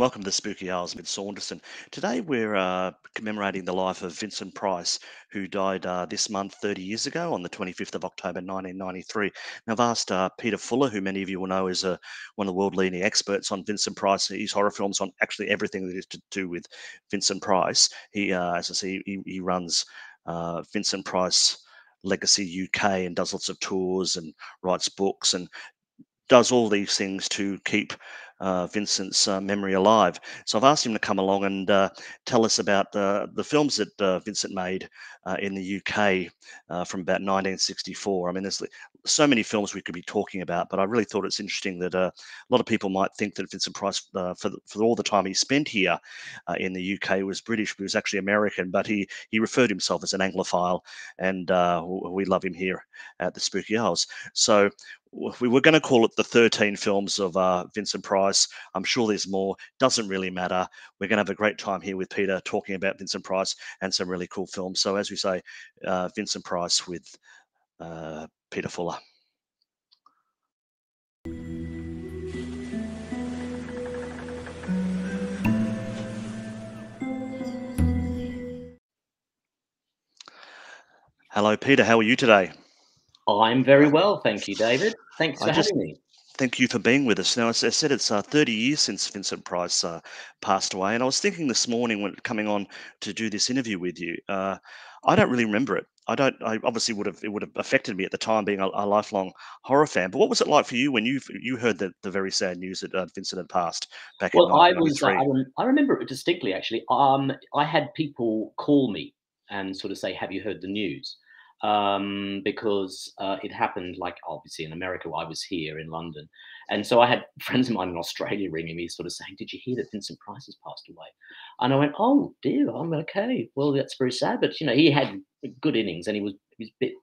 and welcome to the Spooky Hours with Saunderson. Today we're commemorating the life of Vincent Price, who died this month 30 years ago on the 25th of October 1993. And I've asked Peter Fuller, who many of you will know is one of the world-leading experts on Vincent Price, his horror films, on actually everything that is to do with Vincent Price. He, as I say, he runs Vincent Price Legacy UK and does lots of tours and writes books and does all these things to keep Vincent's memory alive. So I've asked him to come along and tell us about the films that Vincent made in the UK from about 1964. I mean, there's so many films we could be talking about, but I really thought it's interesting that a lot of people might think that Vincent Price, for all the time he spent here in the UK, was British, but he was actually American, but he referred himself as an Anglophile, and we love him here at the Spooky Hours. So we were going to call it the 13 films of Vincent Price. I'm sure there's more. Doesn't really matter. We're going to have a great time here with Peter talking about Vincent Price and some really cool films. So as we say, Vincent Price with Peter Fuller. Hello, Peter. How are you today? I'm very well, thank you, David. Thanks for having me. Thank you for being with us. Now, as I said, it's 30 years since Vincent Price passed away, and I was thinking this morning when coming on to do this interview with you, I don't really remember it. I obviously would have affected me at the time, being a lifelong horror fan. But what was it like for you when you heard the very sad news that Vincent had passed back in 1993? Well, I remember it distinctly, actually. I had people call me and sort of say, "Have you heard the news?" Because it happened, like, obviously in America. I was here in London, and so I had friends of mine in Australia ringing me, sort of saying, "Did you hear that Vincent Price has passed away?" And I went, "Oh dear, I'm okay. Well, that's very sad." But you know, he had good innings, and he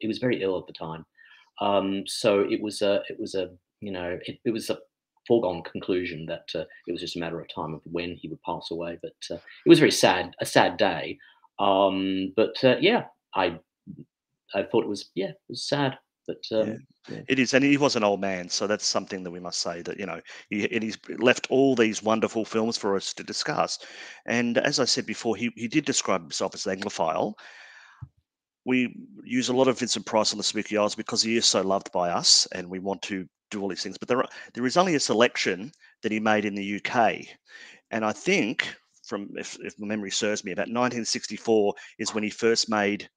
was very ill at the time. So it was a foregone conclusion that it was just a matter of time of when he would pass away. But it was a sad day. Yeah, I thought it was sad, but yeah. It is, and he was an old man, so that's something that we must say, that, you know, he's left all these wonderful films for us to discuss. And as I said before, he did describe himself as an Anglophile. We use a lot of Vincent Price on the Spooky Hours because he is so loved by us, and we want to do all these things. But there is only a selection that he made in the UK, and I think, from if my memory serves me, about 1964 is when he first made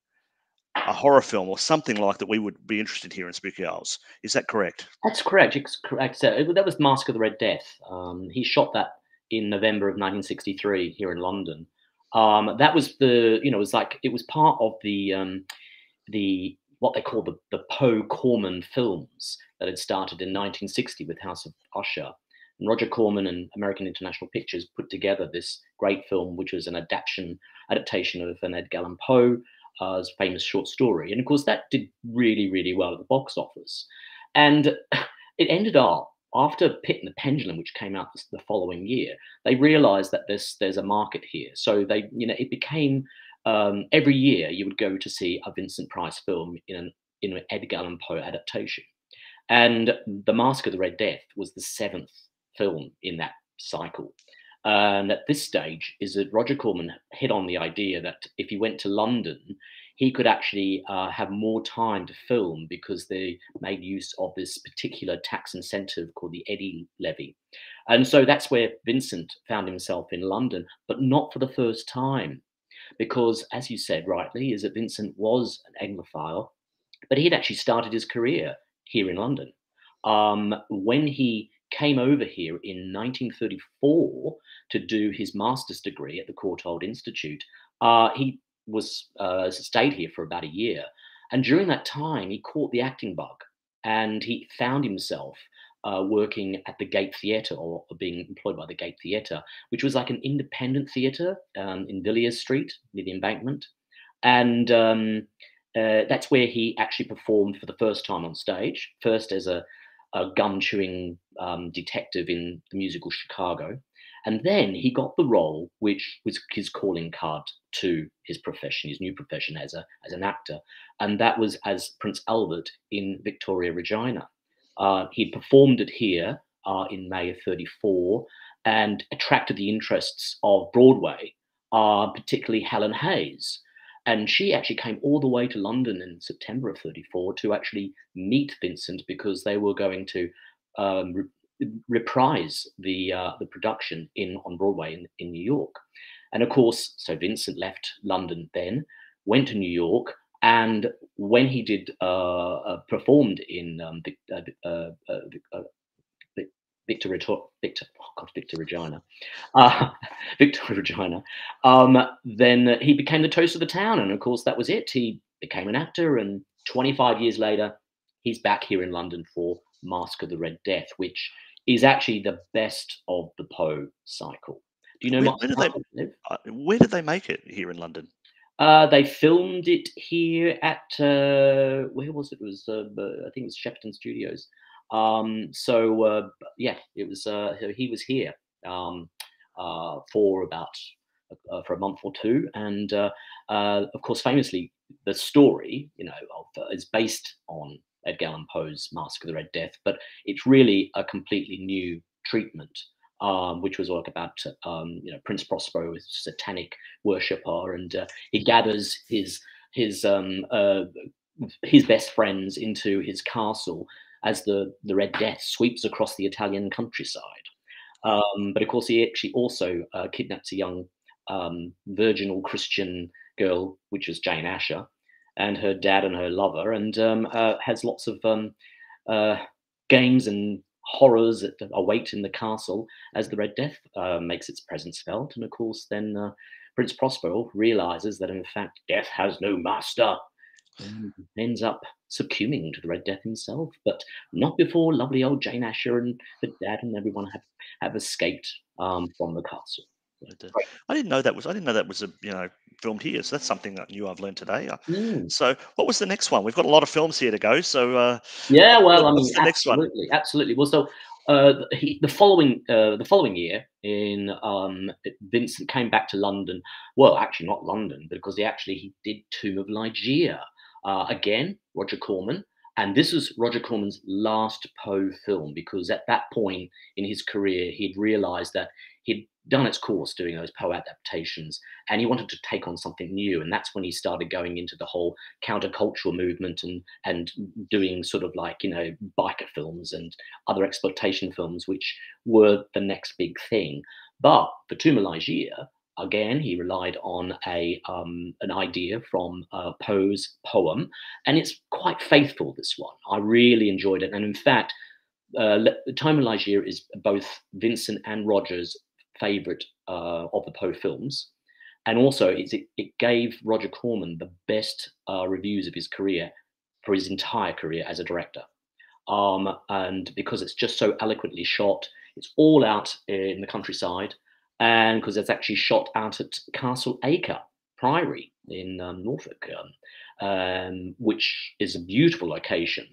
a horror film or something like that we would be interested here in Spooky Hours. Is that correct? That's correct. It's correct. That was Mask of the Red Death. He shot that in November of 1963 here in London. That was it was part of the what they call the Poe Corman films that had started in 1960 with House of Usher. And Roger Corman and American International Pictures put together this great film, which was an adaptation of an Edgar Allan Poe famous short story, and of course that did really, really well at the box office. And it ended up, after Pit and the Pendulum, which came out the following year, they realized that there's a market here. So they, you know, it became every year you would go to see a Vincent Price film in an Edgar Allan Poe adaptation, and The Mask of the Red Death was the 7th film in that cycle. And at this stage is that Roger Corman hit on the idea that if he went to London, he could actually have more time to film, because they made use of this particular tax incentive called the Eddy Levy. And so that's where Vincent found himself in London, but not for the first time, because, as you said rightly, is that Vincent was an Anglophile, but he had actually started his career here in London. When he came over here in 1934 to do his master's degree at the Courtauld Institute, he was stayed here for about a year. And during that time, he caught the acting bug, and he found himself working at the Gate Theatre, or being employed by the Gate Theatre, which was like an independent theatre in Villiers Street near the Embankment. And that's where he actually performed for the first time on stage, first as a gum-chewing detective in the musical Chicago. And then he got the role, which was his calling card to his profession, his new profession as an actor. And that was as Prince Albert in Victoria Regina. He performed it here in May of 1934, and attracted the interests of Broadway are particularly Helen Hayes. And she actually came all the way to London in September of 34 to actually meet Vincent, because they were going to reprise the production on Broadway in New York. And of course, so Vincent left London then, went to New York, and when he did performed in Victoria Regina, then he became the toast of the town. And of course, that was it. He became an actor, and 25 years later, he's back here in London for Mask of the Red Death, which is actually the best of the Poe cycle. Do you know where did they make it here in London? They filmed it here at where was it? It was I think it was Shepperton Studios. Yeah, it was. He was here for about for a month or two, and of course, famously, the story is based on Edgar Allan Poe's Mask of the Red Death, but it's really a completely new treatment, which was all about Prince Prospero, a satanic worshipper, and he gathers his best friends into his castle as the Red Death sweeps across the Italian countryside. But of course, he actually also kidnaps a young virginal Christian girl, which is Jane Asher, and her dad and her lover, and has lots of games and horrors that await in the castle as the Red Death makes its presence felt. And of course, then Prince Prospero realizes that, in fact, death has no master, and ends up succumbing to the Red Death himself, but not before lovely old Jane Asher and the dad and everyone have escaped from the castle. I didn't know that was filmed here. So that's something that I've learned today. So what was the next one? We've got a lot of films here to go. So yeah, well, I mean, the next one? Absolutely. Well, so the following year, in Vincent came back to London. Well, actually not London, because he did Tomb of Ligeia again, Roger Corman, and this was Roger Corman's last Poe film, because at that point in his career, he'd realised that he'd done its course doing those Poe adaptations, and he wanted to take on something new. And that's when he started going into the whole countercultural movement and doing sort of like, biker films and other exploitation films, which were the next big thing. But for Tomb of Ligeia, again, he relied on an idea from Poe's poem, and it's quite faithful, this one. I really enjoyed it. And in fact, Tomb of Ligeia is both Vincent and Roger's favourite of the Poe films, and also it gave Roger Corman the best reviews of his career, for his entire career as a director, and because it's just so eloquently shot. It's all out in the countryside, and because it's actually shot out at Castle Acre Priory in Norfolk, which is a beautiful location,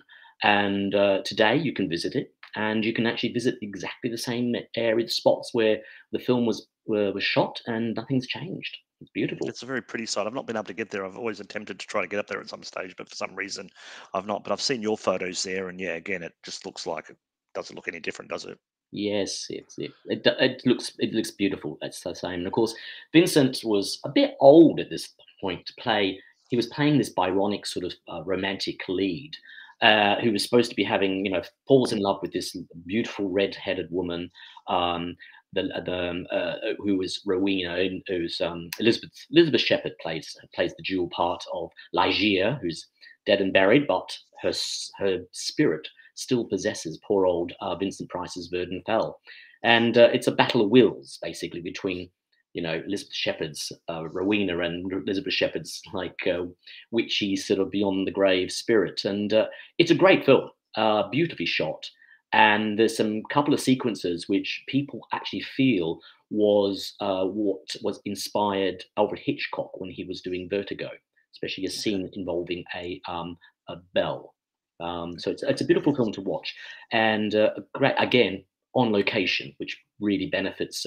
and today you can visit it. And you can actually visit exactly the same area, the spots where the film was shot, and nothing's changed. It's beautiful. It's a very pretty site. I've not been able to get there. I've always attempted to try to get up there at some stage, but for some reason I've not. But I've seen your photos there, and yeah, again, it just looks like it doesn't look any different, does it? Yes, it looks beautiful. It's the same. And of course, Vincent was a bit old at this point to play. He was playing this Byronic sort of romantic lead, who was supposed to be having, falls in love with this beautiful red-headed woman, who was Rowena, who's Elizabeth Shepherd plays the dual part of Ligeia, who's dead and buried, but her spirit still possesses poor old Vincent Price's Verdun Fell, and it's a battle of wills basically between Elizabeth Shepherd's Rowena and Elizabeth Shepherd's witchy sort of beyond the grave spirit. And it's a great film, beautifully shot. And there's some couple of sequences which people actually feel was what was inspired Alfred Hitchcock when he was doing Vertigo, especially a scene involving a bell. So it's a beautiful film to watch. And great, again, on location, which really benefits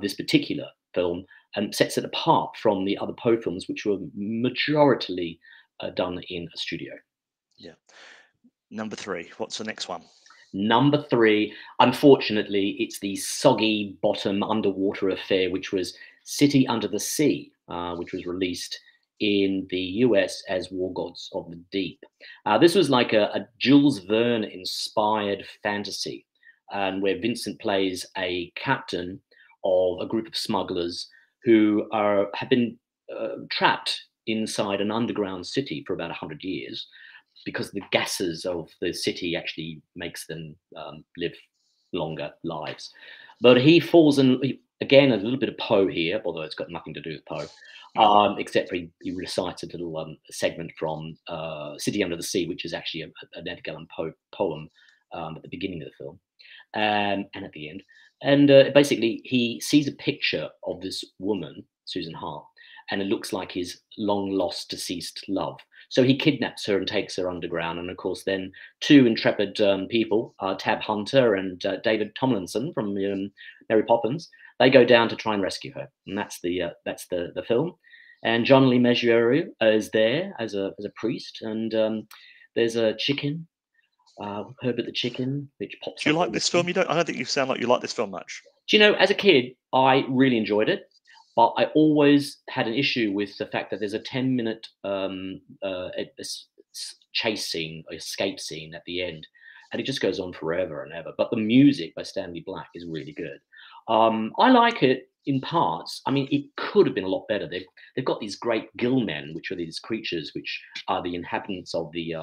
this particular film and sets it apart from the other Poe films, which were majorly done in a studio. Yeah. Number 3, what's the next one? Number three, unfortunately, it's the soggy bottom underwater affair, which was City Under the Sea, which was released in the US as War Gods of the Deep. This was like a Jules Verne inspired fantasy, where Vincent plays a captain of a group of smugglers who have been trapped inside an underground city for about 100 years because the gases of the city actually makes them live longer lives. But he falls in, again, a little bit of Poe here, although it's got nothing to do with Poe, except for he recites a little segment from City Under the Sea, which is actually an Edgar Allan Poe poem at the beginning of the film and at the end. And basically, he sees a picture of this woman, Susan Hart, and it looks like his long-lost deceased love. So he kidnaps her and takes her underground. And of course, then two intrepid people, Tab Hunter and David Tomlinson from Mary Poppins, they go down to try and rescue her. And that's the film. And John Le Mesurier is there as a priest. And there's a chicken. Herbert the Chicken, which pops. Do you like this film? I don't think you sound like you like this film much. Do you know, as a kid, I really enjoyed it, but I always had an issue with the fact that there's a 10-minute a chase scene, or escape scene at the end, and it just goes on forever and ever. But the music by Stanley Black is really good. I like it in parts. I mean, it could have been a lot better. They've got these great gill men, which are these creatures, which are the inhabitants of the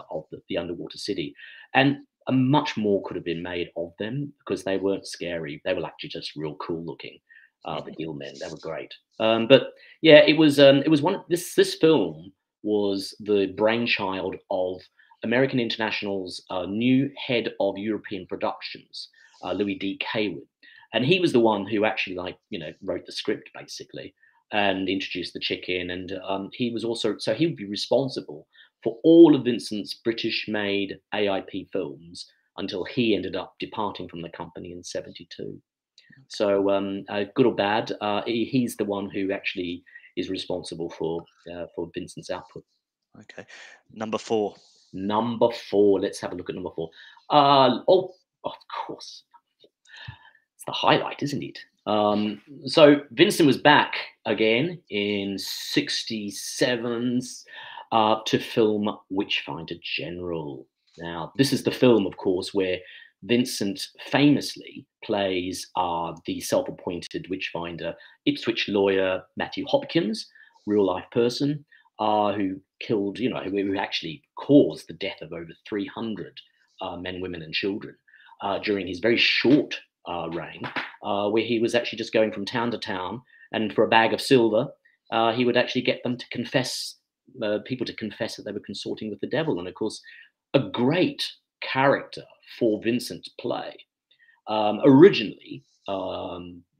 underwater city, and much more could have been made of them because they weren't scary. They were actually just real cool looking. The gill men, they were great. But yeah, it was one. This film was the brainchild of American International's new head of European productions, Louis D. Kaywood. And he was the one who actually, like, you know, wrote the script basically and introduced the chicken. And he was also, so he would be responsible for all of Vincent's British made AIP films until he ended up departing from the company in 72. So good or bad, he's the one who actually is responsible for Vincent's output. Okay. Number four. Number four. Let's have a look at number four. Oh, of course. The highlight, isn't it? So Vincent was back again in 67 to film Witchfinder General. Now, this is the film, of course, where Vincent famously plays the self-appointed witchfinder, Ipswich lawyer Matthew Hopkins, real-life person who killed, you know, who actually caused the death of over 300 men, women, and children during his very short reign, where he was actually just going from town to town, and for a bag of silver, he would actually get them to confess, people to confess that they were consorting with the devil. And of course, a great character for Vincent to play. Originally,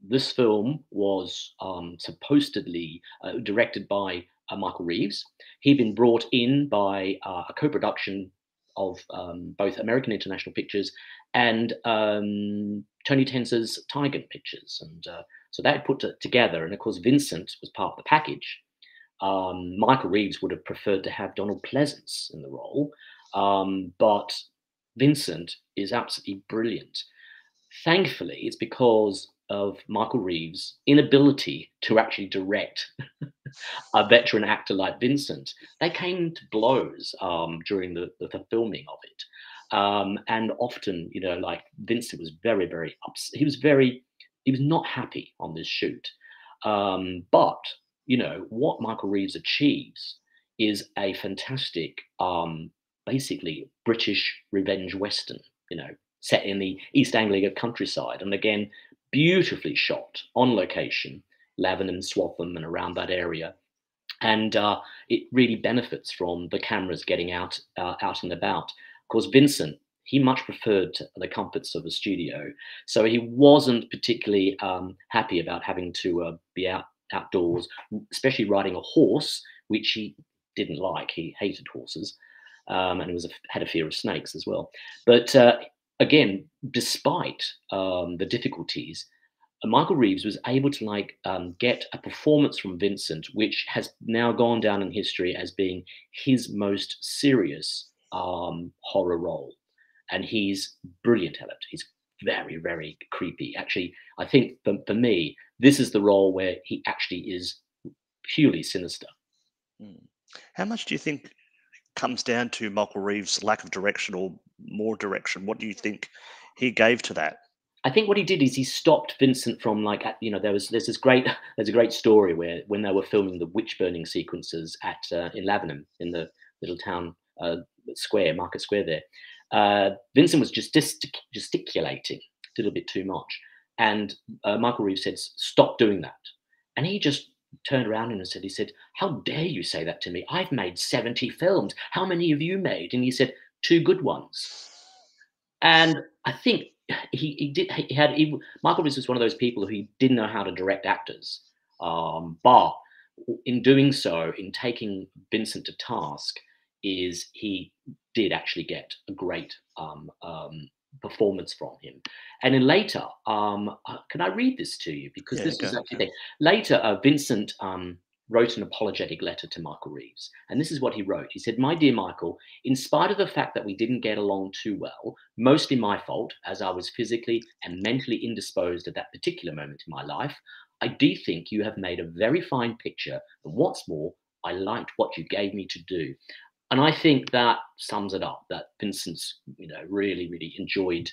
this film was supposedly directed by Michael Reeves. He'd been brought in by a co-production of both American International Pictures and Tony Tenser's Tigan Pictures. And so that put it together. And of course, Vincent was part of the package. Michael Reeves would have preferred to have Donald Pleasance in the role. But Vincent is absolutely brilliant. Thankfully, it's because of Michael Reeves' inability to actually direct a veteran actor like Vincent. They came to blows during the filming of it. And often, you know, like Vincent was very, very upset. He was not happy on this shoot. But, you know, what Michael Reeves achieves is a fantastic, basically British revenge Western, you know, set in the East Anglia countryside. And again, beautifully shot on location, Lavenham, Swatham and around that area. And it really benefits from the cameras getting out and about. Of course, Vincent, he much preferred the comforts of a studio, so he wasn't particularly happy about having to be outdoors, especially riding a horse, which he didn't like. He hated horses, and had a fear of snakes as well. But again, despite the difficulties, Michael Reeves was able to get a performance from Vincent, which has now gone down in history as being his most serious horror role. and he's brilliant at it. He's very, very creepy. Actually, I think for me, this is the role where he actually is purely sinister. How much do you think comes down to Michael Reeves' lack of direction or more direction? What do you think he gave to that? I think what he did is he stopped Vincent from, like, you know, there's a great story where when they were filming the witch burning sequences at in Lavenham, in the little town square, market square there, Vincent was just gesticulating a little bit too much, and Michael Reeves said, "Stop doing that," and he just turned around and said, "How dare you say that to me? I've made 70 films. How many have you made?" And he said, "Two good ones." And I think he Michael Reeves was one of those people who didn't know how to direct actors, but in doing so, in taking Vincent to task, is he did actually get a great performance from him. And then later, can I read this to you? Because yeah, this is actually the thing. Later, Vincent wrote an apologetic letter to Michael Reeves. And this is what he wrote. He said, "My dear Michael, in spite of the fact that we didn't get along too well, mostly my fault, as I was physically and mentally indisposed at that particular moment in my life, I do think you have made a very fine picture. And what's more, I liked what you gave me to do." And I think that sums it up, that Vincent's, you know, really, really enjoyed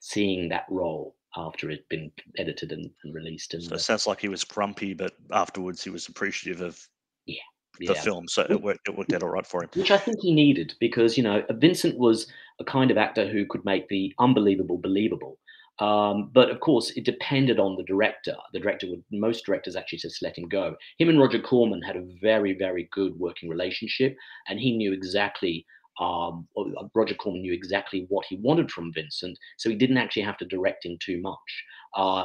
seeing that role after it had been edited and released. And so it sounds like he was grumpy, but afterwards he was appreciative of the film. So it worked out all right for him. Which I think he needed, because, you know, Vincent was a kind of actor who could make the unbelievable believable. But of course, it depended on the director. The director would, most directors actually just let him go. Him and Roger Corman had a very, very good working relationship, and he knew exactly, Roger Corman knew exactly what he wanted from Vincent, so he didn't actually have to direct him too much,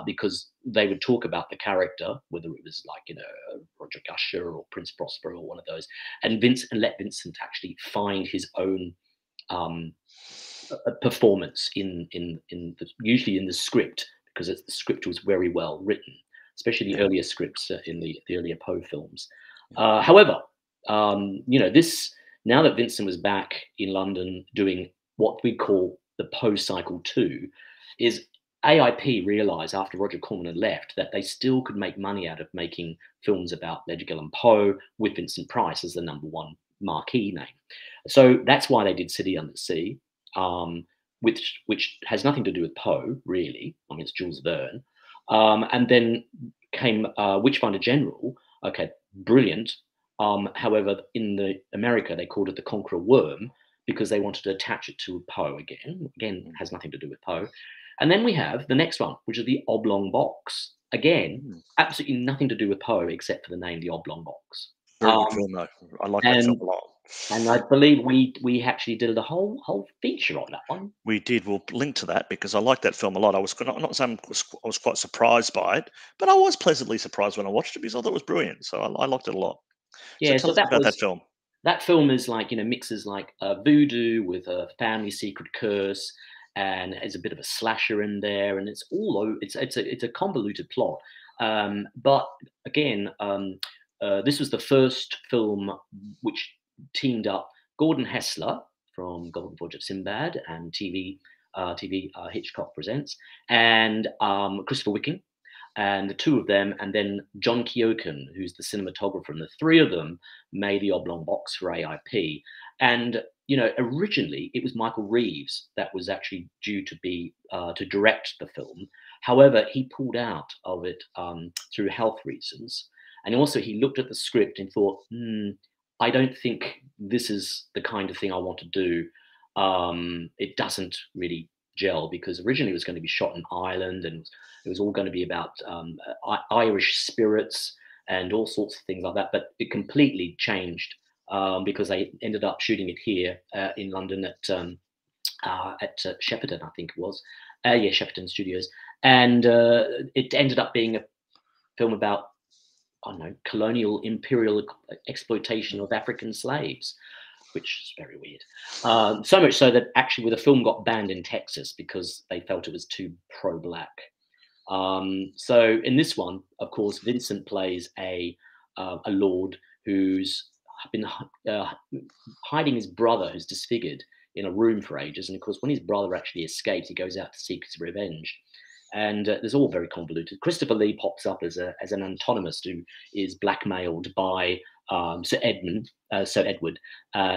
because they would talk about the character, whether it was like, you know, Roger Usher or Prince Prospero or one of those, and let Vincent actually find his own performance usually in the script, because the script was very well written, especially the earlier scripts in the earlier Poe films. However, you know, now that Vincent was back in London doing what we call the Poe Cycle 2, is AIP realised after Roger Corman had left that they still could make money out of making films about Edgar Allan Poe with Vincent Price as the #1 marquee name. So that's why they did City Under the Sea, which has nothing to do with Poe, really. I mean, it's Jules Verne. And then came Witchfinder General. Okay, brilliant. However, in America, they called it The Conqueror Worm, because they wanted to attach it to Poe again. Again, has nothing to do with Poe. And then we have the next one, which is The Oblong Box. Again, absolutely nothing to do with Poe except for the name The Oblong Box. I like that film a lot. And I believe we actually did a whole feature on that one. We did. We'll link to that, because I like that film a lot. I was quite surprised by it, but I was pleasantly surprised when I watched it, because I thought it was brilliant. So I liked it a lot. Yeah. So tell us about that film. That film is like, you know, mixes like a voodoo with a family secret curse, and there's a bit of a slasher in there, and it's a convoluted plot. But again, this was the first film which teamed up Gordon Hessler from Golden Voyage of Sinbad and TV Hitchcock Presents, and Christopher Wicking, and the two of them, and then John Keoken, who's the cinematographer, and the three of them made The Oblong Box for AIP. And, you know, originally it was Michael Reeves that was actually due to be to direct the film. However, he pulled out of it through health reasons, and also he looked at the script and thought, I don't think this is the kind of thing I want to do. It doesn't really gel, because originally it was going to be shot in Ireland, and it was all going to be about Irish spirits and all sorts of things like that. But it completely changed because they ended up shooting it here in London at Shepperton, I think it was. Shepperton Studios. And it ended up being a film about, I don't know, colonial imperial exploitation of African slaves, which is very weird. So much so that actually the film got banned in Texas because they felt it was too pro-black. So in this one, of course, Vincent plays a lord who's been hiding his brother, who's disfigured, in a room for ages. And of course, when his brother actually escapes, he goes out to seek his revenge. And it's all very convoluted. Christopher Lee pops up as an antonymist who is blackmailed by Sir Edward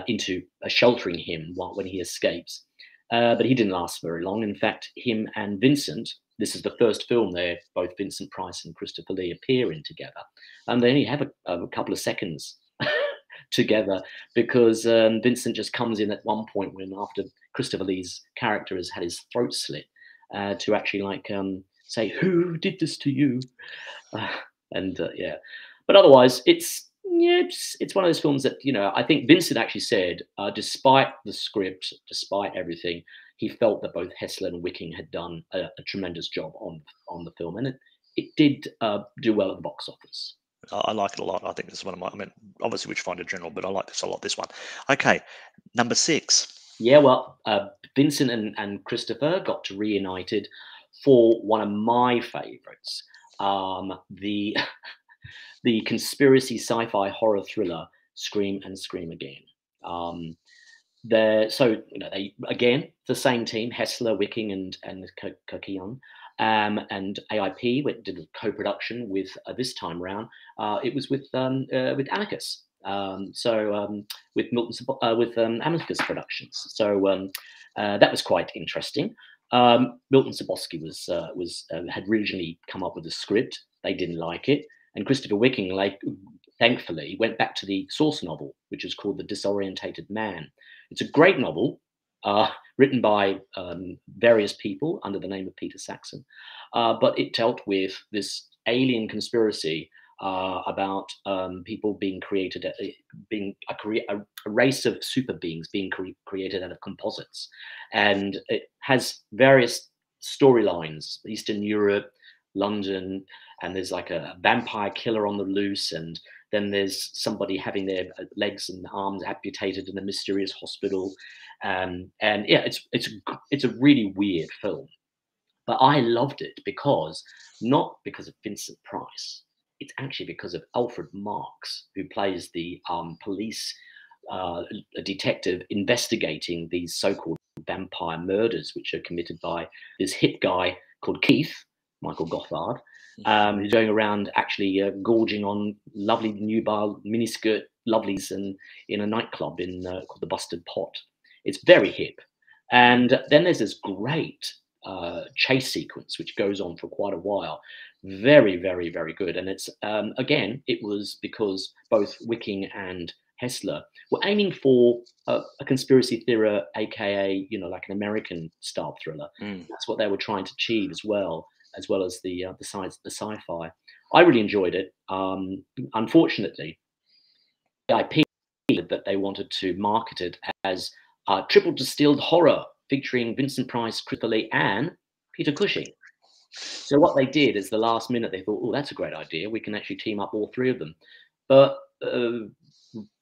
into sheltering him when he escapes. But he didn't last very long. In fact, him and Vincent, this is the first film there, both Vincent Price and Christopher Lee appear in together. And they only have a couple of seconds together, because Vincent just comes in at one point when, after Christopher Lee's character has had his throat slit, to actually say, "Who did this to you?" Yeah, but otherwise it's one of those films that, you know, I think Vincent actually said, despite the script, despite everything, he felt that both Hessler and Wicking had done a tremendous job on the film, and it did do well at the box office. I like it a lot. I think this is one of my, I mean, obviously Witchfinder General, but I like this a lot, this one. Okay, number 6. Yeah, well, Vincent and Christopher got reunited for one of my favourites, the conspiracy sci-fi horror thriller Scream and Scream Again. They again, the same team, Hessler, Wicking, and Kokion. And AIP did a co-production with, this time round, it was with Amicus. With Milton, with Amicus Productions. That was quite interesting. Milton Subotsky had originally come up with a script. They didn't like it, and Christopher Wicking, thankfully, went back to the source novel, which is called The Disorientated Man. It's a great novel, written by various people under the name of Peter Saxon, but it dealt with this alien conspiracy about people being created, a race of super beings being created out of composites. And it has various storylines, Eastern Europe, London, and there's like a vampire killer on the loose, and then there's somebody having their legs and arms amputated in a mysterious hospital. And yeah, it's a really weird film. But I loved it because, not because of Vincent Price, it's actually because of Alfred Marx, who plays the police detective investigating these so-called vampire murders, which are committed by this hip guy called Keith, Michael Gothard, who's going around actually gorging on lovely nubile miniskirt lovelies in a nightclub called the Busted Pot. It's very hip. And then there's this great chase sequence, which goes on for quite a while. Very, very, very good. And it's, again, it was because both Wicking and Hessler were aiming for a conspiracy thriller, aka, you know, like an American style thriller. That's what they were trying to achieve, as well as the sci-fi. I really enjoyed it. Unfortunately, the IP that they wanted to market it as triple distilled horror featuring Vincent Price, Christopher Lee, and Peter Cushing. So what they did is, the last minute, they thought, oh, that's a great idea. We can actually team up all three of them. But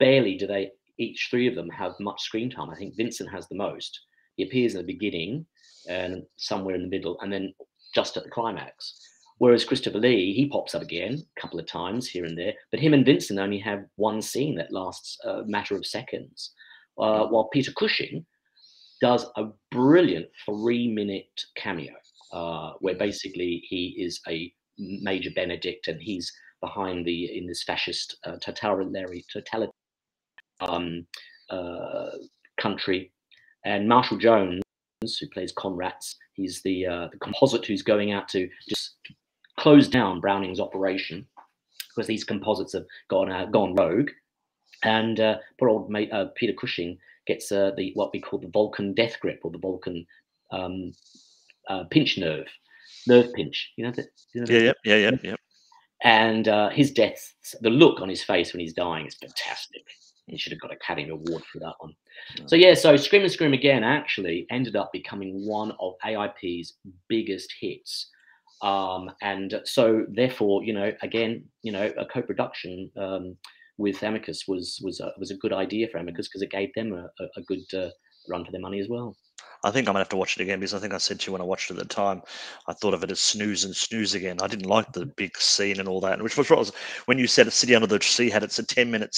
barely do they, each three of them, have much screen time. I think Vincent has the most. He appears in the beginning and somewhere in the middle, and then just at the climax. Whereas Christopher Lee, he pops up again a couple of times here and there. But him and Vincent only have one scene that lasts a matter of seconds. While Peter Cushing does a brilliant 3-minute cameo, where basically he is a Major Benedict, and he's behind in this fascist totalitarian country. And Marshall Jones, who plays Conratz, he's the composite who's going out to just close down Browning's operation, because these composites have gone rogue. And poor old mate, Peter Cushing gets what we call the Vulcan death grip, or the Vulcan nerve pinch. You know that? You know, yeah. And his death, the look on his face when he's dying is fantastic. He should have got an Academy Award for that one. No. So Scream and Scream Again actually ended up becoming one of AIP's biggest hits. And so therefore, you know, again, you know, a co-production with Amicus was a good idea for Amicus, because it gave them a good run for their money as well. I think I'm going to have to watch it again, because I think I said to you when I watched it at the time, I thought of it as Snooze and Snooze Again. I didn't like the big scene and all that, which was when you said City Under the Sea had its 10-minute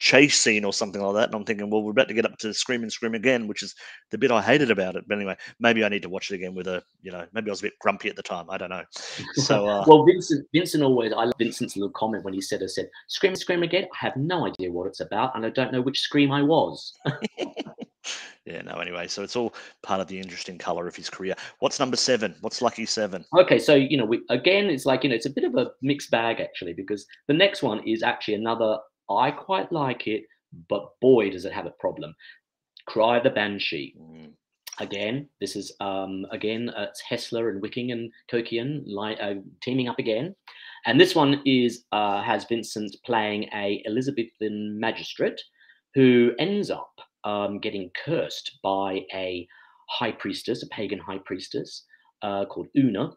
chase scene or something like that. And I'm thinking, well, we're about to get up to Scream and Scream Again, which is the bit I hated about it. But anyway, maybe I need to watch it again with a, maybe I was a bit grumpy at the time. I don't know. So, well, Vincent always, I love Vincent's little comment when he said, Scream and Scream Again. I have no idea what it's about, and I don't know which Scream I was. Yeah, no, anyway, so it's all part of the interesting colour of his career. What's number 7? What's Lucky 7? Okay, so, again, it's like, it's a bit of a mixed bag, actually, because the next one is actually another, I quite like it, but boy, does it have a problem. Cry the Banshee. Mm. Again, this is, it's Hessler and Wicking and Kokian teaming up again. And this one is has Vincent playing a Elizabethan magistrate who ends up getting cursed by a high priestess, a pagan high priestess called Una,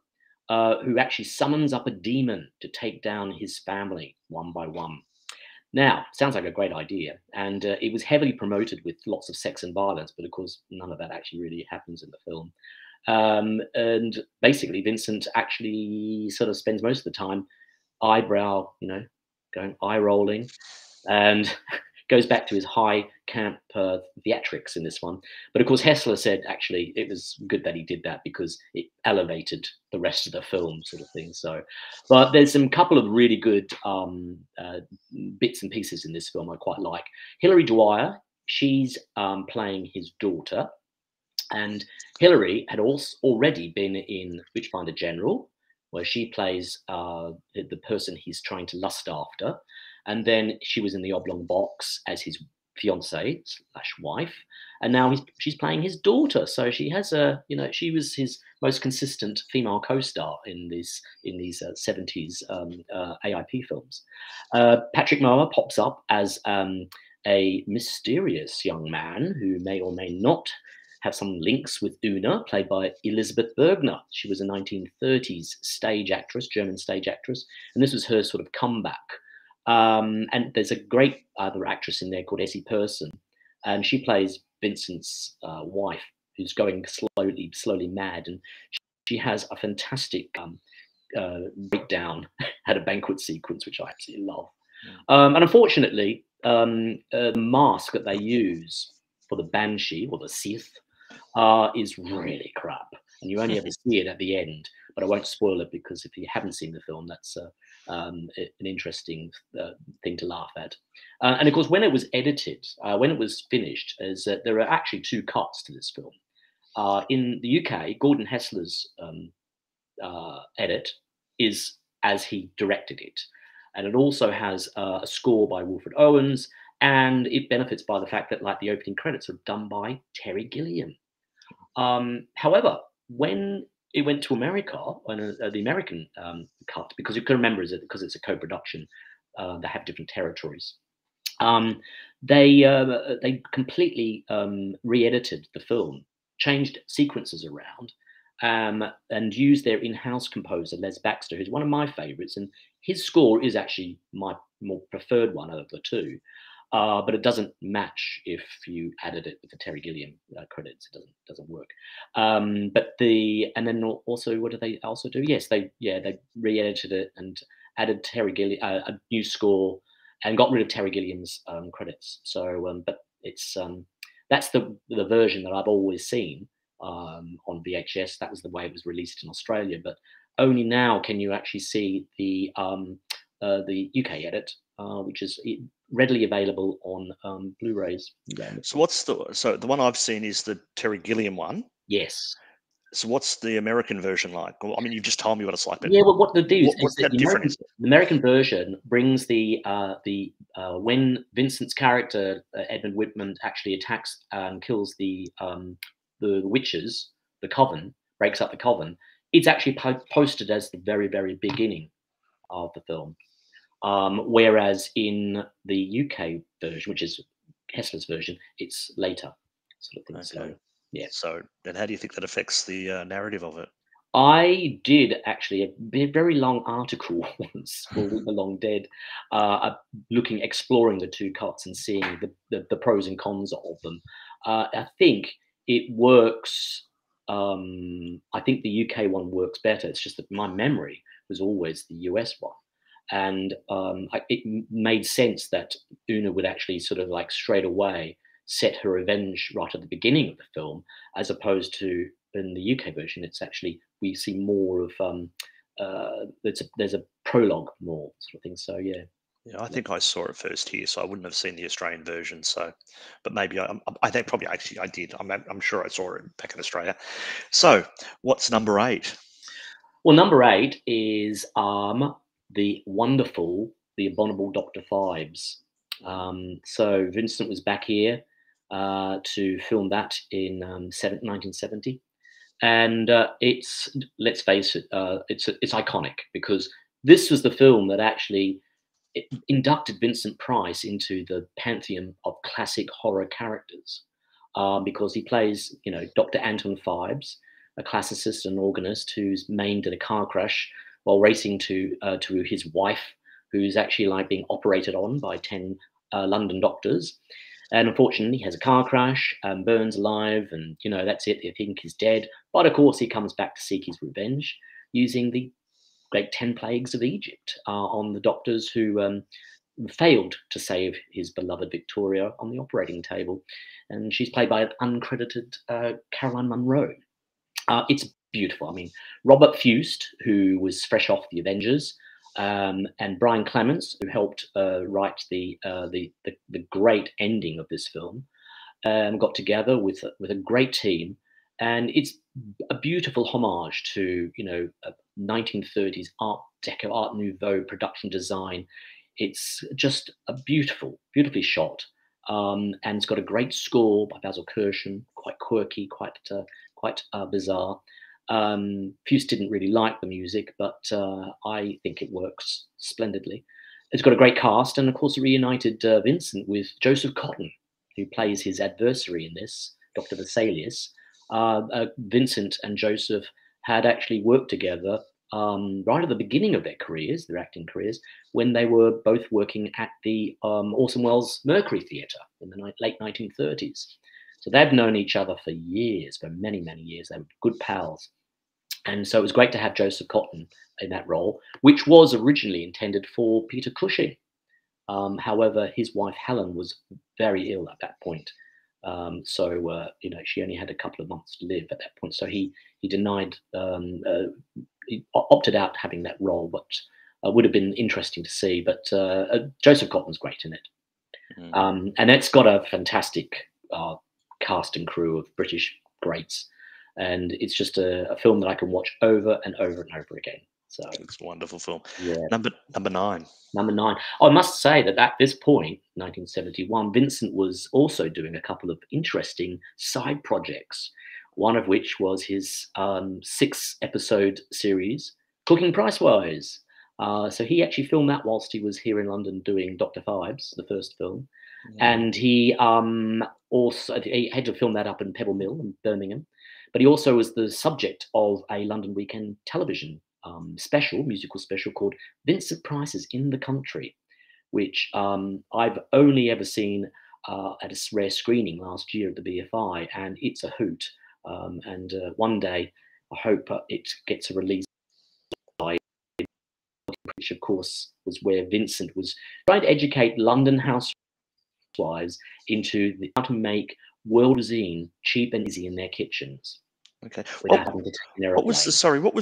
who actually summons up a demon to take down his family one by one. Now, sounds like a great idea, and it was heavily promoted with lots of sex and violence, but of course none of that actually really happens in the film. And basically Vincent actually sort of spends most of the time eyebrow, going eye rolling, and goes back to his high camp theatrics in this one. But of course, Hessler said, actually, it was good that he did that because it elevated the rest of the film sort of thing. So, but there's some couple of really good bits and pieces in this film I quite like. Hilary Dwyer, she's playing his daughter. And Hilary had also already been in Witchfinder General, where she plays the person he's trying to lust after. And then she was in The Oblong Box as his fiancée/wife. And now she's playing his daughter. So she has a, she was his most consistent female co-star in these 70s AIP films. Patrick Moore pops up as a mysterious young man who may or may not have some links with Una, played by Elizabeth Bergner. She was a 1930s stage actress, German stage actress. And this was her sort of comeback. And there's a great other actress in there called Essie Person, and she plays Vincent's wife, who's going slowly mad, and she has a fantastic breakdown at a banquet sequence, which I absolutely love. And unfortunately, the mask that they use for the Banshee, or the Sith, is really crap, and you only ever see it at the end. But I won't spoil it, because if you haven't seen the film, that's an interesting thing to laugh at. And of course, when it was edited, when it was finished, there are actually 2 cuts to this film. In the UK, Gordon Hessler's edit is as he directed it. And it also has a score by Wilfred Owens, and it benefits by the fact that, like, the opening credits are done by Terry Gilliam. However, when it went to America, and the American cut, because you can remember, because it's a co-production, they have different territories. They completely re-edited the film, changed sequences around, and used their in-house composer Les Baxter, who's one of my favourites, and his score is actually my more preferred one out of the 2. But it doesn't match if you added it with the Terry Gilliam credits. It doesn't work. And then also, what do they also do? Yes, they re-edited it and added Terry Gilliam a new score, and got rid of Terry Gilliam's credits. So, but it's that's the version that I've always seen on VHS. That was the way it was released in Australia. But only now can you actually see the UK edit, which is readily available on Blu-rays. So what's the one I've seen is the Terry Gilliam one? Yes. So what's the American version like? Well, I mean, you've just told me what it's like. But yeah, well, what they do is that the American version brings when Vincent's character, Edmund Whitman, actually attacks and kills the witches, the coven, breaks up the coven, it's actually posted as the very, very beginning of the film. Whereas in the UK version, which is Hessler's version, it's later. Sort of thing. Okay. So, yeah. So then how do you think that affects the narrative of it? I did actually a very long article once for The Long Dead, exploring the 2 cuts and seeing the pros and cons of them. I think it works. I think the UK one works better. It's just that my memory was always the US one. And it made sense that Una would actually sort of like straight away set her revenge right at the beginning of the film, as opposed to in the UK version, it's actually, we see more of, there's a prologue more sort of thing. So, yeah. Yeah, I think I saw it first here, so I wouldn't have seen the Australian version. So, but maybe I think probably actually I did. I'm sure I saw it back in Australia. So what's number 8? Well, number 8 is the wonderful, the abominable Dr. Fives. So Vincent was back here to film that in 1970. And it's, let's face it, it's iconic, because this was the film that actually inducted Vincent Price into the pantheon of classic horror characters, because he plays, you know, Dr. Anton Fives, a classicist and organist who's maimed in a car crash while racing to his wife, who's actually like being operated on by 10 London doctors. And unfortunately, he has a car crash and burns alive, and, you know, that's it. They think he's dead. But of course, he comes back to seek his revenge using the great 10 plagues of Egypt on the doctors who failed to save his beloved Victoria on the operating table. And she's played by an uncredited Caroline Munro. It's beautiful. I mean, Robert Fust, who was fresh off The Avengers, and Brian Clements, who helped write the great ending of this film, got together with a great team, and it's a beautiful homage to, you know, 1930s Art Deco, Art Nouveau production design. It's just a beautiful, beautifully shot, and it's got a great score by Basil Kirschen, quite quirky, quite bizarre. Fuse didn't really like the music, but I think it works splendidly. It's got a great cast, and of course it reunited Vincent with Joseph Cotten, who plays his adversary in this, Dr. Vesalius. Vincent and Joseph had actually worked together right at the beginning of their careers, their acting careers, when they were both working at the Orson Welles Mercury Theatre in the late 1930s. So they've known each other for years, for many, many years. They were good pals. And so it was great to have Joseph Cotten in that role, which was originally intended for Peter Cushing. However, his wife Helen was very ill at that point. You know, she only had a couple of months to live at that point. So he denied, he opted out having that role, but would have been interesting to see. But Joseph Cotton's great in it. Mm. And it's got a fantastic cast and crew of British greats, and it's just a film that I can watch over and over and over again. So it's a wonderful film. Yeah. Number nine. I must say that at this point, 1971, Vincent was also doing a couple of interesting side projects, one of which was his 6-episode series Cooking Pricewise. So he actually filmed that whilst he was here in London doing Dr. Fives, the first film. Yeah. And he also he had to film that up in Pebble Mill in Birmingham. But he also was the subject of a London weekend television musical special called Vincent Price is in the Country, which I've only ever seen at a rare screening last year at the BFI. And it's a hoot. And one day, I hope it gets a release. Which, of course, was where Vincent was trying to educate London housewives into how to make world cuisine cheap and easy in their kitchens. Okay. What was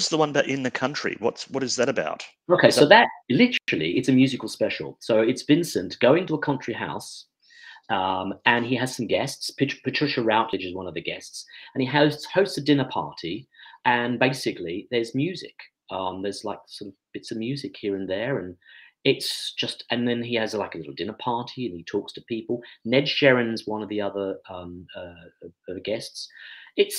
the one about In the Country? What is that about? Okay, so that literally, it's a musical special. So it's Vincent going to a country house, and he has some guests. Patricia Routledge is one of the guests, and he hosts a dinner party, and basically there's music. There's like sort of bits of music here and there, and it's just, and then he has like a little dinner party and he talks to people. Ned Sherrin's one of the other guests. It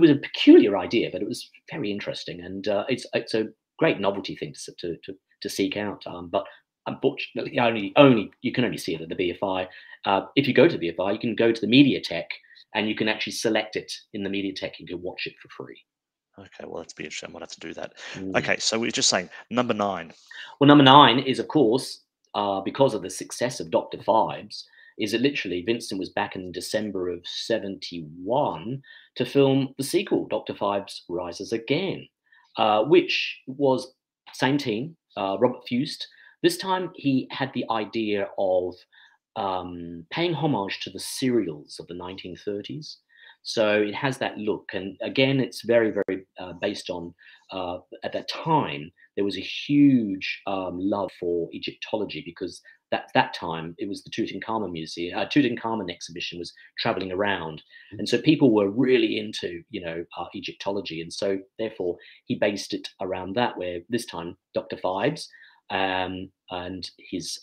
was a peculiar idea, but it was very interesting, and it's a great novelty thing to seek out. But unfortunately, only you can only see it at the BFI. If you go to the BFI, you can go to the Mediatek, and you can actually select it in the Mediatek. You can watch it for free. Okay, well, that's interesting. I might have to do that. Mm. Okay, so we're just saying number 9. Well, number 9 is, of course, because of the success of Dr. Fives, is that literally Vincent was back in December of 1971 to film the sequel, Dr. Fives Rises Again, which was same team, Robert Fust. This time he had the idea of paying homage to the serials of the 1930s. So it has that look. And again, it's very, very based on, at that time, there was a huge love for Egyptology, because that time it was the Tutankhamun Museum, Tutankhamun exhibition was traveling around. And so people were really into, Egyptology. And so therefore he based it around that, where this time Dr. Fives and his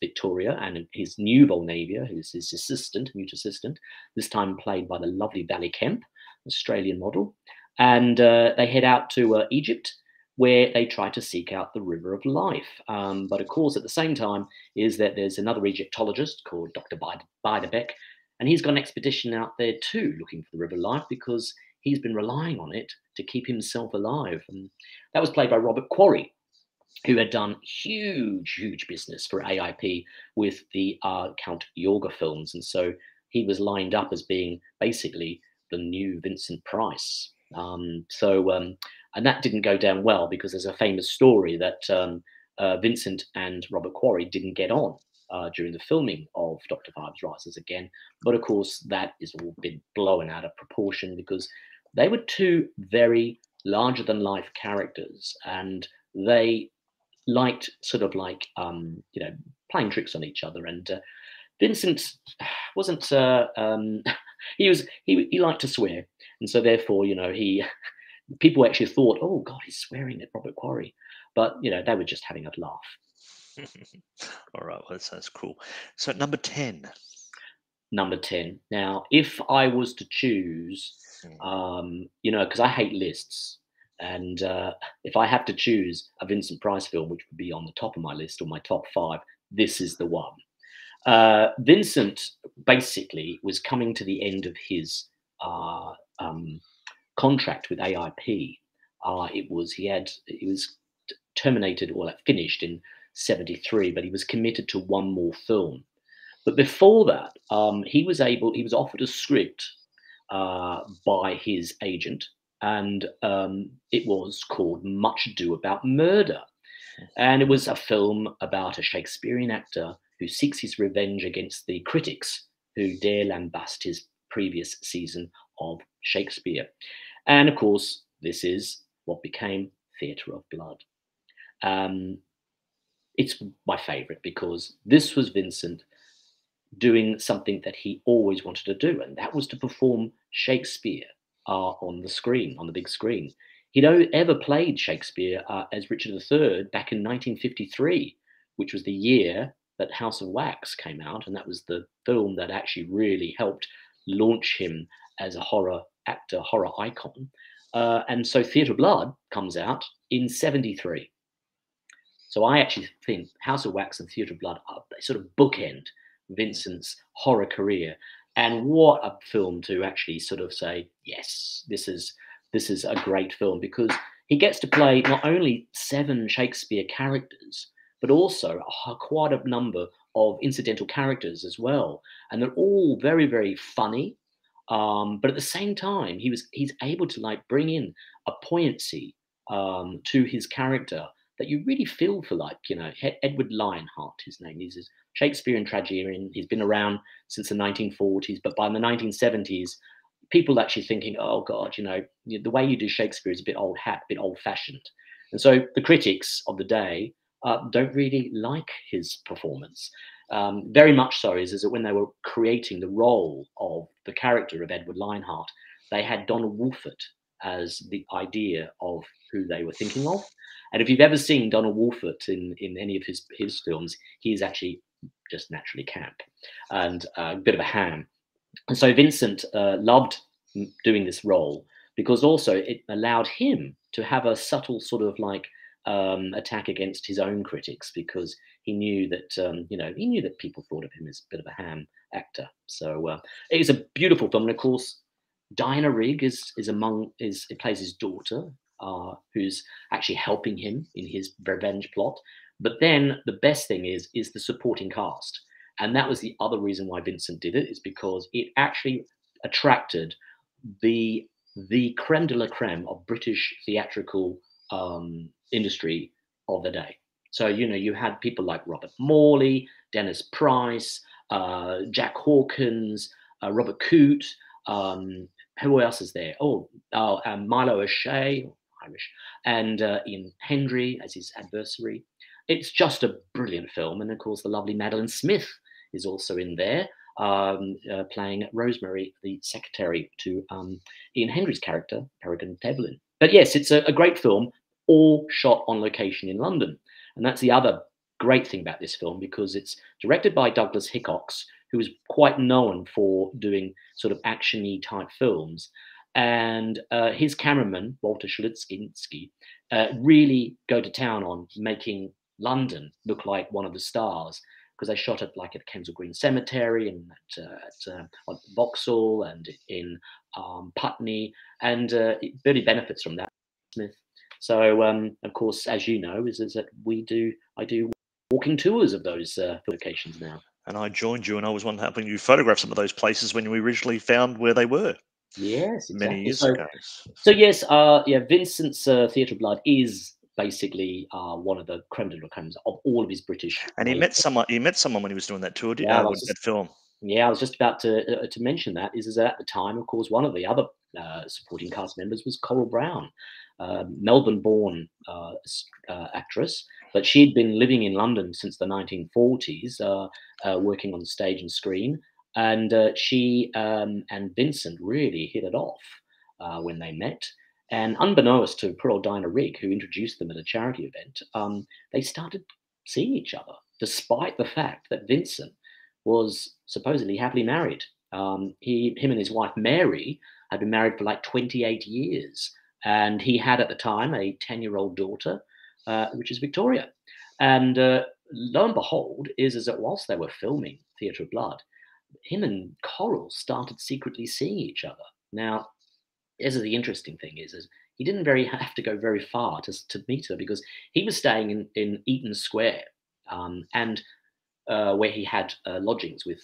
Victoria and his new Volnavia, who's his assistant, mute assistant, this time played by the lovely Vally Kemp, Australian model, and they head out to Egypt, where they try to seek out the River of Life. But of course, at the same time, is that there's another Egyptologist called Dr. Beiderbecke, and he's got an expedition out there too, looking for the River of Life, because he's been relying on it to keep himself alive. And that was played by Robert Quarry, who had done huge business for AIP with the Count Yorga films. And so he was lined up as being basically the new Vincent Price. And that didn't go down well, because there's a famous story that Vincent and Robert Quarry didn't get on during the filming of Dr. Fives Rises Again. But of course, that is all been blown out of proportion, because they were two very larger-than-life characters, and they liked playing tricks on each other. And Vincent wasn't he liked to swear, and so therefore people actually thought, oh God, he's swearing at Robert Quarry, but they were just having a laugh. All right, well, that sounds cool. So number 10. Now, if I was to choose, because I hate lists, and if I have to choose a Vincent Price film, which would be on the top of my list, or my top five, this is the one. Vincent basically was coming to the end of his contract with AIP. It was terminated, or finished in 1973, but he was committed to one more film. But before that, he was offered a script by his agent, and it was called Much Ado About Murder. And it was a film about a Shakespearean actor who seeks his revenge against the critics who dare lambast his previous season of Shakespeare. And of course, this is what became Theatre of Blood. It's my favourite, because this was Vincent doing something that he always wanted to do, and that was to perform Shakespeare on the screen, on the big screen. He'd ever played Shakespeare as Richard III back in 1953, which was the year that House of Wax came out, and that was the film that actually really helped launch him as a horror actor, horror icon. And so Theatre of Blood comes out in 1973. So I actually think House of Wax and Theatre of Blood are sort of bookend Vincent's horror career, and what a film to actually sort of say, yes, this is a great film, because he gets to play not only 7 Shakespeare characters, but also quite a number of incidental characters as well, and they're all very, very funny. But at the same time, he's able to bring in a poignancy to his character that you really feel for, Edward Lionheart, his name is. His Shakespearean tragedian. He's been around since the 1940s, but by the 1970s, people actually thinking, oh God, the way you do Shakespeare is a bit old hat, a bit old fashioned. And so the critics of the day don't really like his performance. Very much so is that when they were creating the role of the character of Edward Lionheart, they had Donald Wolford as the idea of who they were thinking of. And if you've ever seen Donald Wolford in any of his films, he's actually just naturally camp and a bit of a ham. And so Vincent loved doing this role, because also it allowed him to have a subtle sort of attack against his own critics, because he knew that, he knew that people thought of him as a bit of a ham actor. So it is a beautiful film. And of course, Diana Rigg plays his daughter, who's actually helping him in his revenge plot. But then the best thing is the supporting cast. And that was the other reason why Vincent did it, is because it actually attracted the creme de la creme of British theatrical industry of the day. So, you know, you had people like Robert Morley, Dennis Price, Jack Hawkins, Robert Coote. Who else is there? Milo O'Shea, Irish, and Ian Hendry as his adversary. It's just a brilliant film. And of course, the lovely Madeline Smith is also in there, playing Rosemary, the secretary to Ian Hendry's character, Peregrine Devlin. But yes, it's a great film, all shot on location in London. And that's the other great thing about this film, because it's directed by Douglas Hickox, who is quite known for doing sort of action-y type films. And his cameraman, Walter Schlitzky, really go to town on making London look like one of the stars, because they shot it like at Kensal Green Cemetery and at Vauxhall and in Putney, and it really benefits from that, Smith. So, of course, as you know, is that I do walking tours of those locations now. And I joined you, and I was one helping you photograph some of those places when we originally found where they were. Yes, exactly. Many years ago. So yes, yeah, Vincent's Theatre of Blood is basically one of the creme de la creme of all of his British. And he met someone. He met someone when he was doing that tour. Yeah, that film. Yeah, I was just about to mention that. Is that at the time, of course, one of the other supporting cast members was Coral Brown, Melbourne-born actress, but she'd been living in London since the 1940s, working on stage and screen. And she and Vincent really hit it off when they met. And unbeknownst to poor old Dinah Rigg, who introduced them at a charity event, they started seeing each other, despite the fact that Vincent was supposedly happily married. Him and his wife, Mary, had been married for like 28 years. And he had at the time a 10-year-old daughter, which is Victoria. And lo and behold, is that whilst they were filming Theatre of Blood, him and Coral started secretly seeing each other. Now, this is the interesting thing is he didn't have to go very far to meet her, because he was staying in Eaton Square where he had lodgings with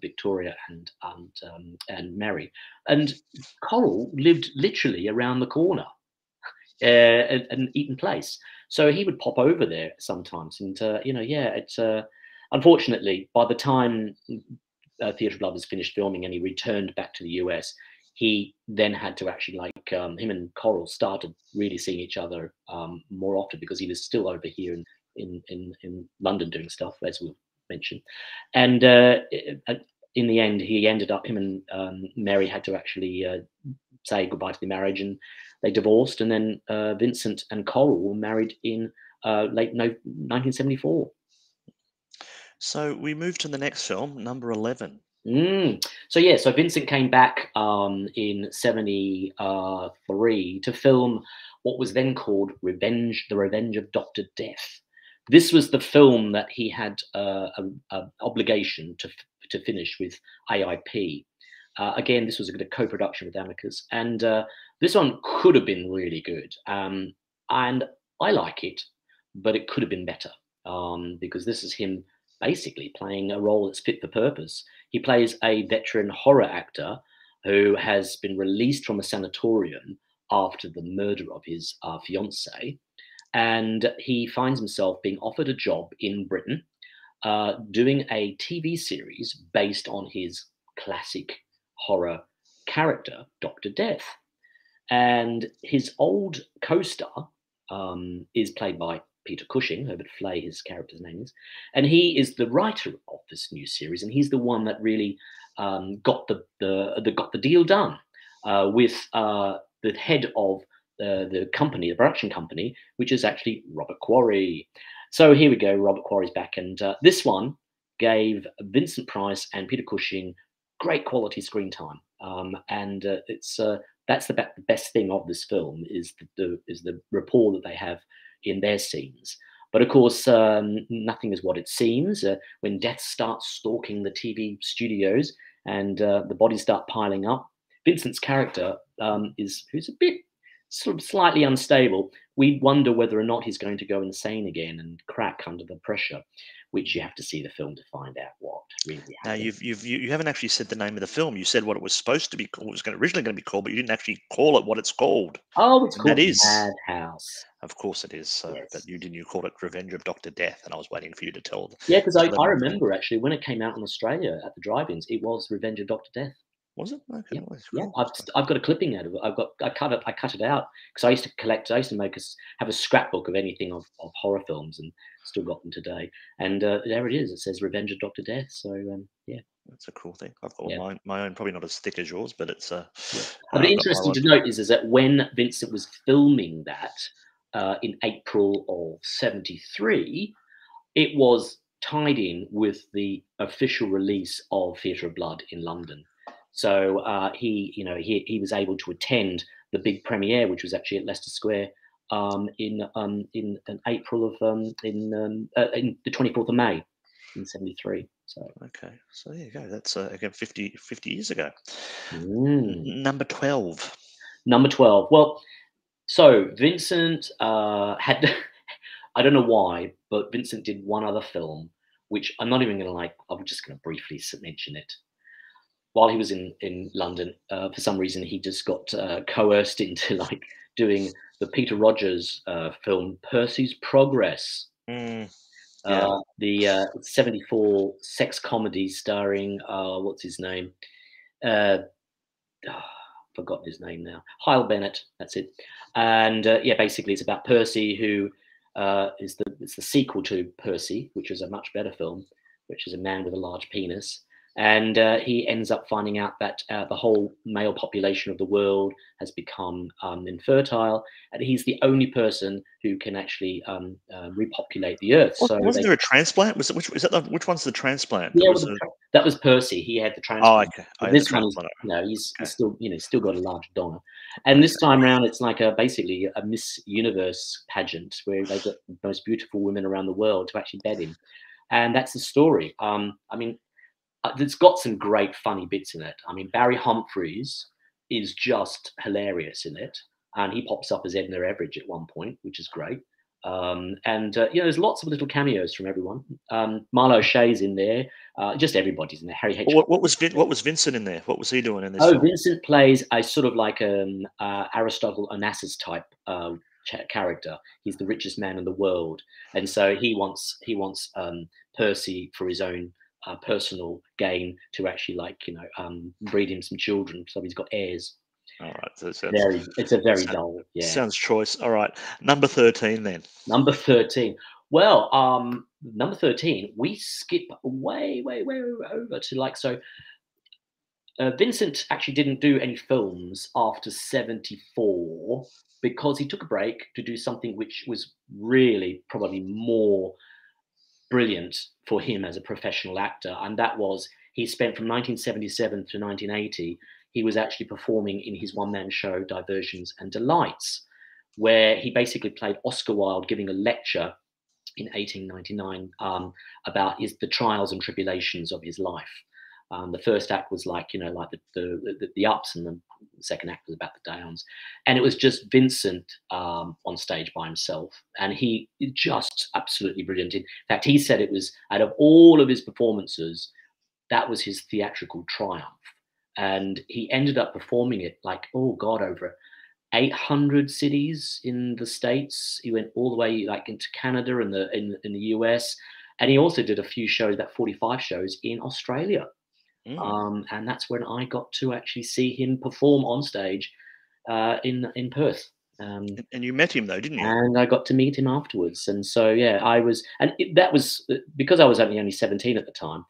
Victoria and Mary. And Coral lived literally around the corner at an Eaton Place. So he would pop over there sometimes. And, you know, yeah, it's unfortunately, by the time Theatre of Blood was finished filming and he returned back to the US, he then had to actually, like, him and Coral started really seeing each other more often, because he was still over here in London doing stuff, as we'll mention. And in the end, him and Mary had to actually say goodbye to the marriage, and they divorced. And then Vincent and Coral were married in late 1974. So we move to the next film, number 11. So yeah, so Vincent came back in 73 to film what was then called The Revenge of Dr. Death. This was the film that he had an obligation to finish with AIP. Again, this was a co-production with Amicus, and this one could have been really good. And I like it, but it could have been better, because this is him basically playing a role that's fit for purpose. He plays a veteran horror actor who has been released from a sanatorium after the murder of his fiancée, and he finds himself being offered a job in Britain doing a TV series based on his classic horror character, Dr. Death. And his old co-star is played by Peter Cushing, Herbert Flay, his character's name is, and he is the writer of this new series, and he's the one that really got the deal done with the head of the company, the production company, which is actually Robert Quarry. So here we go, Robert Quarry's back, and this one gave Vincent Price and Peter Cushing great quality screen time, and it's that's the best thing of this film is the rapport that they have in their scenes. But of course, nothing is what it seems. When death starts stalking the TV studios and the bodies start piling up, Vincent's character is who's a bit sort of slightly unstable, we wonder whether or not he's going to go insane again and crack under the pressure, which you have to see the film to find out what really happened. Now, you haven't actually said the name of the film. You said what it was supposed to be, what it was originally going to be called, but you didn't actually call it what it's called. Oh, it's called Madhouse. Of course it is. So, yes. But you called it Revenge of Dr. Death, and I was waiting for you to tell them. Yeah, because I remember actually when it came out in Australia at the drive-ins, it was Revenge of Dr. Death. Was it? Okay, yeah, nice. Yeah. I've got a clipping out of it. I cut it out because I used to collect. I used to have a scrapbook of anything of horror films, and still got them today. And there it is. It says Revenge of Dr. Death. So yeah, that's a cool thing. I've got my own, probably not as thick as yours, but it's. But interesting to note is that when Vincent was filming that in April of '73, it was tied in with the official release of Theatre of Blood in London. So he was able to attend the big premiere, which was actually at Leicester Square in April of in the 24th of May in '73. So okay, so there you go. That's again 50 years ago. Number 12. Number 12. Well, so Vincent had I don't know why, but Vincent did one other film, which I'm not even going to like. I'm just going to briefly mention it. While he was in London, for some reason, he just got coerced into doing the Peter Rogers film Percy's Progress, the 74 sex comedy starring what's his name? I've forgotten his name now. Hyle Bennett. That's it. And basically, it's about Percy, who it's the sequel to Percy, which is a much better film, which is a man with a large penis. And he ends up finding out that the whole male population of the world has become infertile, and he's the only person who can actually repopulate the earth. Wasn't there a transplant? Which one's the transplant? Yeah, that was Percy. He had the transplant. Oh, okay. This one, he's still still got a large donor. And this time around, it's like basically a Miss Universe pageant where they get the most beautiful women around the world to actually bed him, and that's the story. It's got some great funny bits in it. I mean, Barry Humphries is just hilarious in it, and he pops up as Edna Everage at one point, which is great. There's lots of little cameos from everyone. Marlo O'Shea's in there. Just everybody's in there. Harry H. What was Vincent in there? What was he doing in this? Vincent plays a sort of like an Aristotle Onassis type character. He's the richest man in the world, and so he wants Percy for his own. Personal gain to actually breed him some children, so he's got heirs. All right, so it's a very dull. Yeah, sounds choice. All right, number 13 then. Number 13. Well, number 13. We skip way over to so. Vincent actually didn't do any films after '74 because he took a break to do something which was really probably more brilliant for him as a professional actor, and that was he spent from 1977 to 1980 he was actually performing in his one-man show Diversions and Delights, where he basically played Oscar Wilde giving a lecture in 1899 about the trials and tribulations of his life. The first act was the ups, and the second act was about the downs, and it was just Vincent on stage by himself, and he just absolutely brilliant. In fact, he said it was out of all of his performances, that was his theatrical triumph, and he ended up performing it over 800 cities in the States. He went all the way into Canada and in the US, and he also did a few shows, about 45 shows in Australia. And that's when I got to actually see him perform on stage in Perth. And you met him though, didn't you? And I got to meet him afterwards. And so, that was because I was only 17 at the time.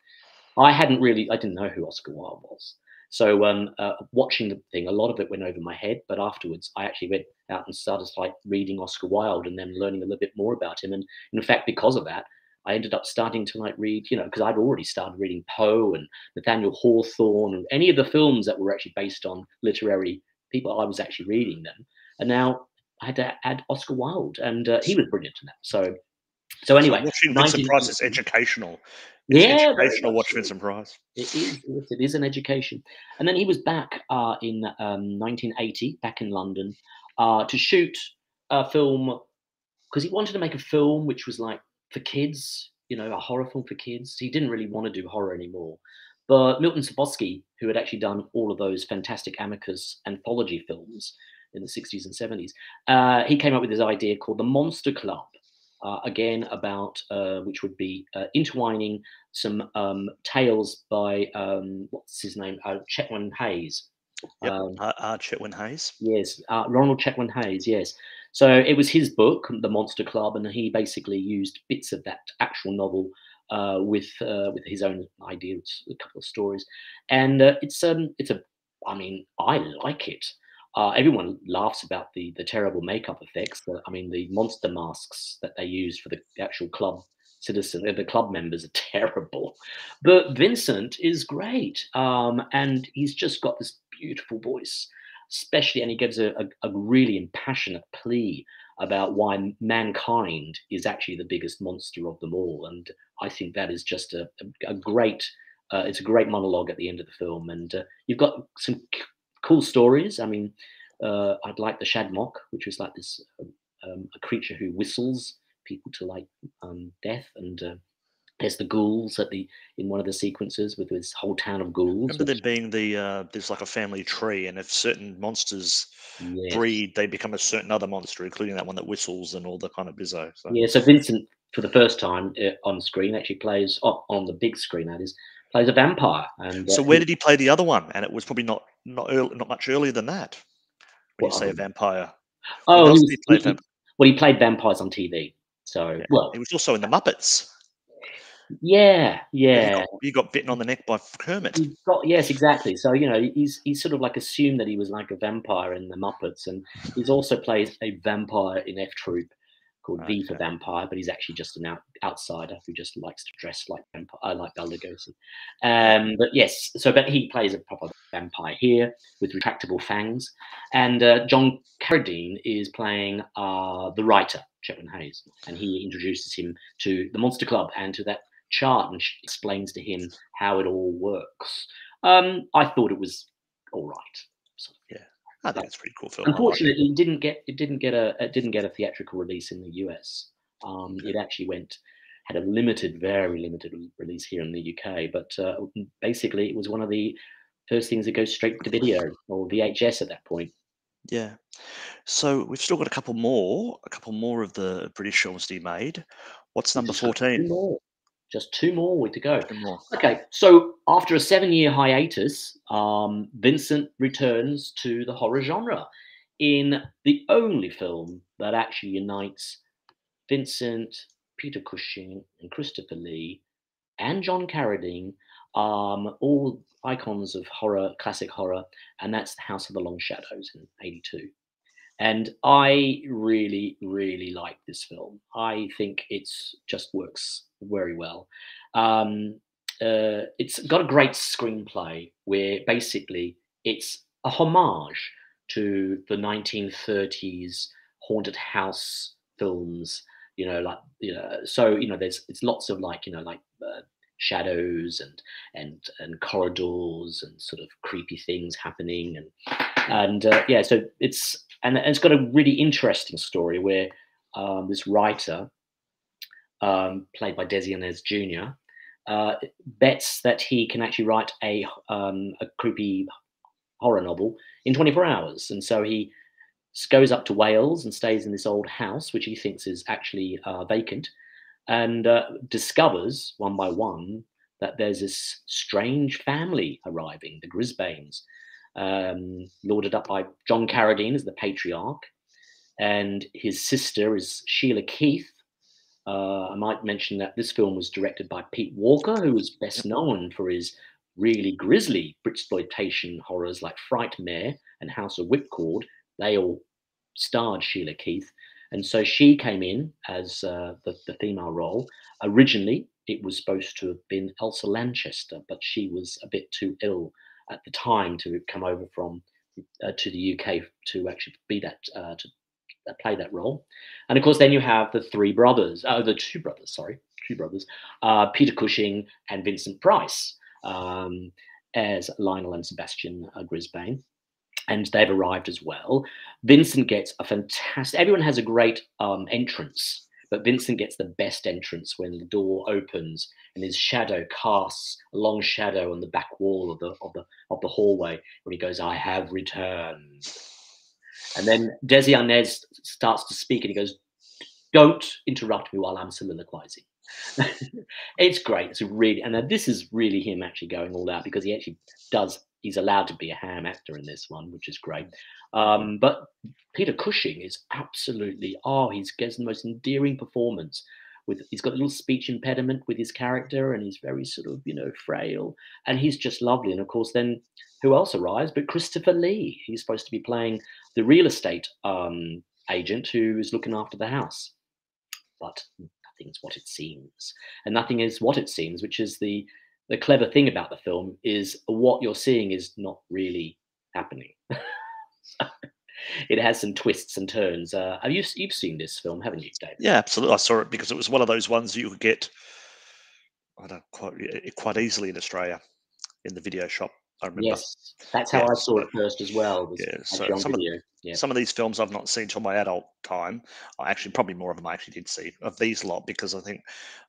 I didn't know who Oscar Wilde was. So watching the thing, a lot of it went over my head, but afterwards I actually went out and started reading Oscar Wilde and then learning a little bit more about him. And in fact, because of that, I ended up starting to read, because I'd already started reading Poe and Nathaniel Hawthorne and any of the films that were actually based on literary people. I was actually reading them, and now I had to add Oscar Wilde, and he was brilliant in that. So anyway, watching Vincent Price is educational. Educational. Watch Vincent Price. It is an education. And then he was back in 1980, back in London, to shoot a film, because he wanted to make a film which was like for kids, you know, a horror film for kids. He didn't really want to do horror anymore. But Milton Subotsky, who had actually done all of those fantastic Amicus anthology films in the 60s and 70s, he came up with this idea called the Monster Club, again about, which would be intertwining some tales by, what's his name, Chetwynd Hayes. Yep. Chetwynd Hayes. Yes, Ronald Chetwynd Hayes, yes. So it was his book, The Monster Club, and he basically used bits of that actual novel with his own ideas, a couple of stories, and it's a. I mean, I like it. Everyone laughs about the terrible makeup effects. I mean, the monster masks that they used for the actual club citizen, the club members, are terrible. But Vincent is great, and he's just got this beautiful voice. Especially, and he gives a really impassionate plea about why mankind is actually the biggest monster of them all. And I think that is just a great, it's a great monologue at the end of the film. And you've got some cool stories. I mean, I'd like the Shadmock, which was like this, a creature who whistles people to like death. And there's the ghouls in one of the sequences with this whole town of ghouls. Remember there being there's like a family tree, and if certain monsters breed, they become a certain other monster, including that one that whistles and all the kind of bizzo. So. Yeah, so Vincent, for the first time on screen, actually plays, on the big screen that is, plays a vampire. And so where did he play the other one? And it was probably not much earlier than that, when you say a vampire. Oh, he played vampires on TV. So yeah. Well, he was also in The Muppets. Yeah. You got bitten on the neck by Kermit. Yes, exactly. So, you know, he's sort of like assumed that he was like a vampire in The Muppets, and he's also plays a vampire in F Troop called V for Vampire, but he's actually just an outsider who just likes to dress like vampire. I like Bela Lugosi. But yes, so but he plays a proper vampire here with retractable fangs, and John Carradine is playing the writer Chetwynd Hayes, and he introduces him to the Monster Club and to that chart, and she explains to him how it all works. I thought it was all right. So, yeah, I think it's pretty cool film. Unfortunately, like it didn't get a theatrical release in the US. It actually had a limited, very limited release here in the UK. But basically, it was one of the first things that goes straight to video or VHS at that point. Yeah. So we've still got a couple more of the British films to be made. What's number 14? Just two more way to go. Okay, so after a 7-year hiatus, Vincent returns to the horror genre in the only film that actually unites Vincent, Peter Cushing, and Christopher Lee, and John Carradine, all icons of horror, classic horror, and that's The House of the Long Shadows in 82. And I really, really like this film. I think it's just works very well. It's got a great screenplay where basically it's a homage to the 1930s haunted house films. You know, like so you know, it's lots of like shadows and corridors and sort of creepy things happening and yeah. So and it's got a really interesting story where this writer, played by Desi Arnaz Jr., bets that he can actually write a creepy horror novel in 24 hours. And so he goes up to Wales and stays in this old house, which he thinks is actually vacant, and discovers one by one that there's this strange family arriving, the Grisbanes, lauded up by John Carradine as the patriarch, and his sister is Sheila Keith. I might mention that this film was directed by Pete Walker, who was best known for his really grisly Britsploitation horrors like Frightmare and House of Whipcord. They all starred Sheila Keith. And so she came in as the female role. Originally, it was supposed to have been Elsa Lanchester, but she was a bit too ill at the time to come over from to the UK to actually be that to play that role. And of course then you have the two brothers, Peter Cushing and Vincent Price as Lionel and Sebastian Grisbane, and they've arrived as well. Vincent gets a fantastic, everyone has a great entrance, but Vincent gets the best entrance when the door opens and his shadow casts a long shadow on the back wall of the hallway when he goes, "I have returned." And then Desi Arnaz starts to speak and he goes, "Don't interrupt me while I'm soliloquizing." It's great. It's really, and this is really him actually going all out, because he actually does, he's allowed to be a ham actor in this one, which is great. But Peter Cushing is absolutely, he gets the most endearing performance. He's got a little speech impediment with his character, and he's very sort of, you know, frail, and he's just lovely. And of course, then who else arrives but Christopher Lee? He's supposed to be playing the real estate agent who is looking after the house, but nothing's what it seems, and nothing is what it seems, which is the clever thing about the film, is what you're seeing is not really happening. It has some twists and turns. You've seen this film, haven't you, David? Yeah, absolutely. I saw it because it was one of those ones you could get, quite easily in Australia, in the video shop. I remember. Yes, that's how I saw it first as well. Yeah, so some of these films I've not seen till my adult time. Probably more of them I actually did see of these lot, because I think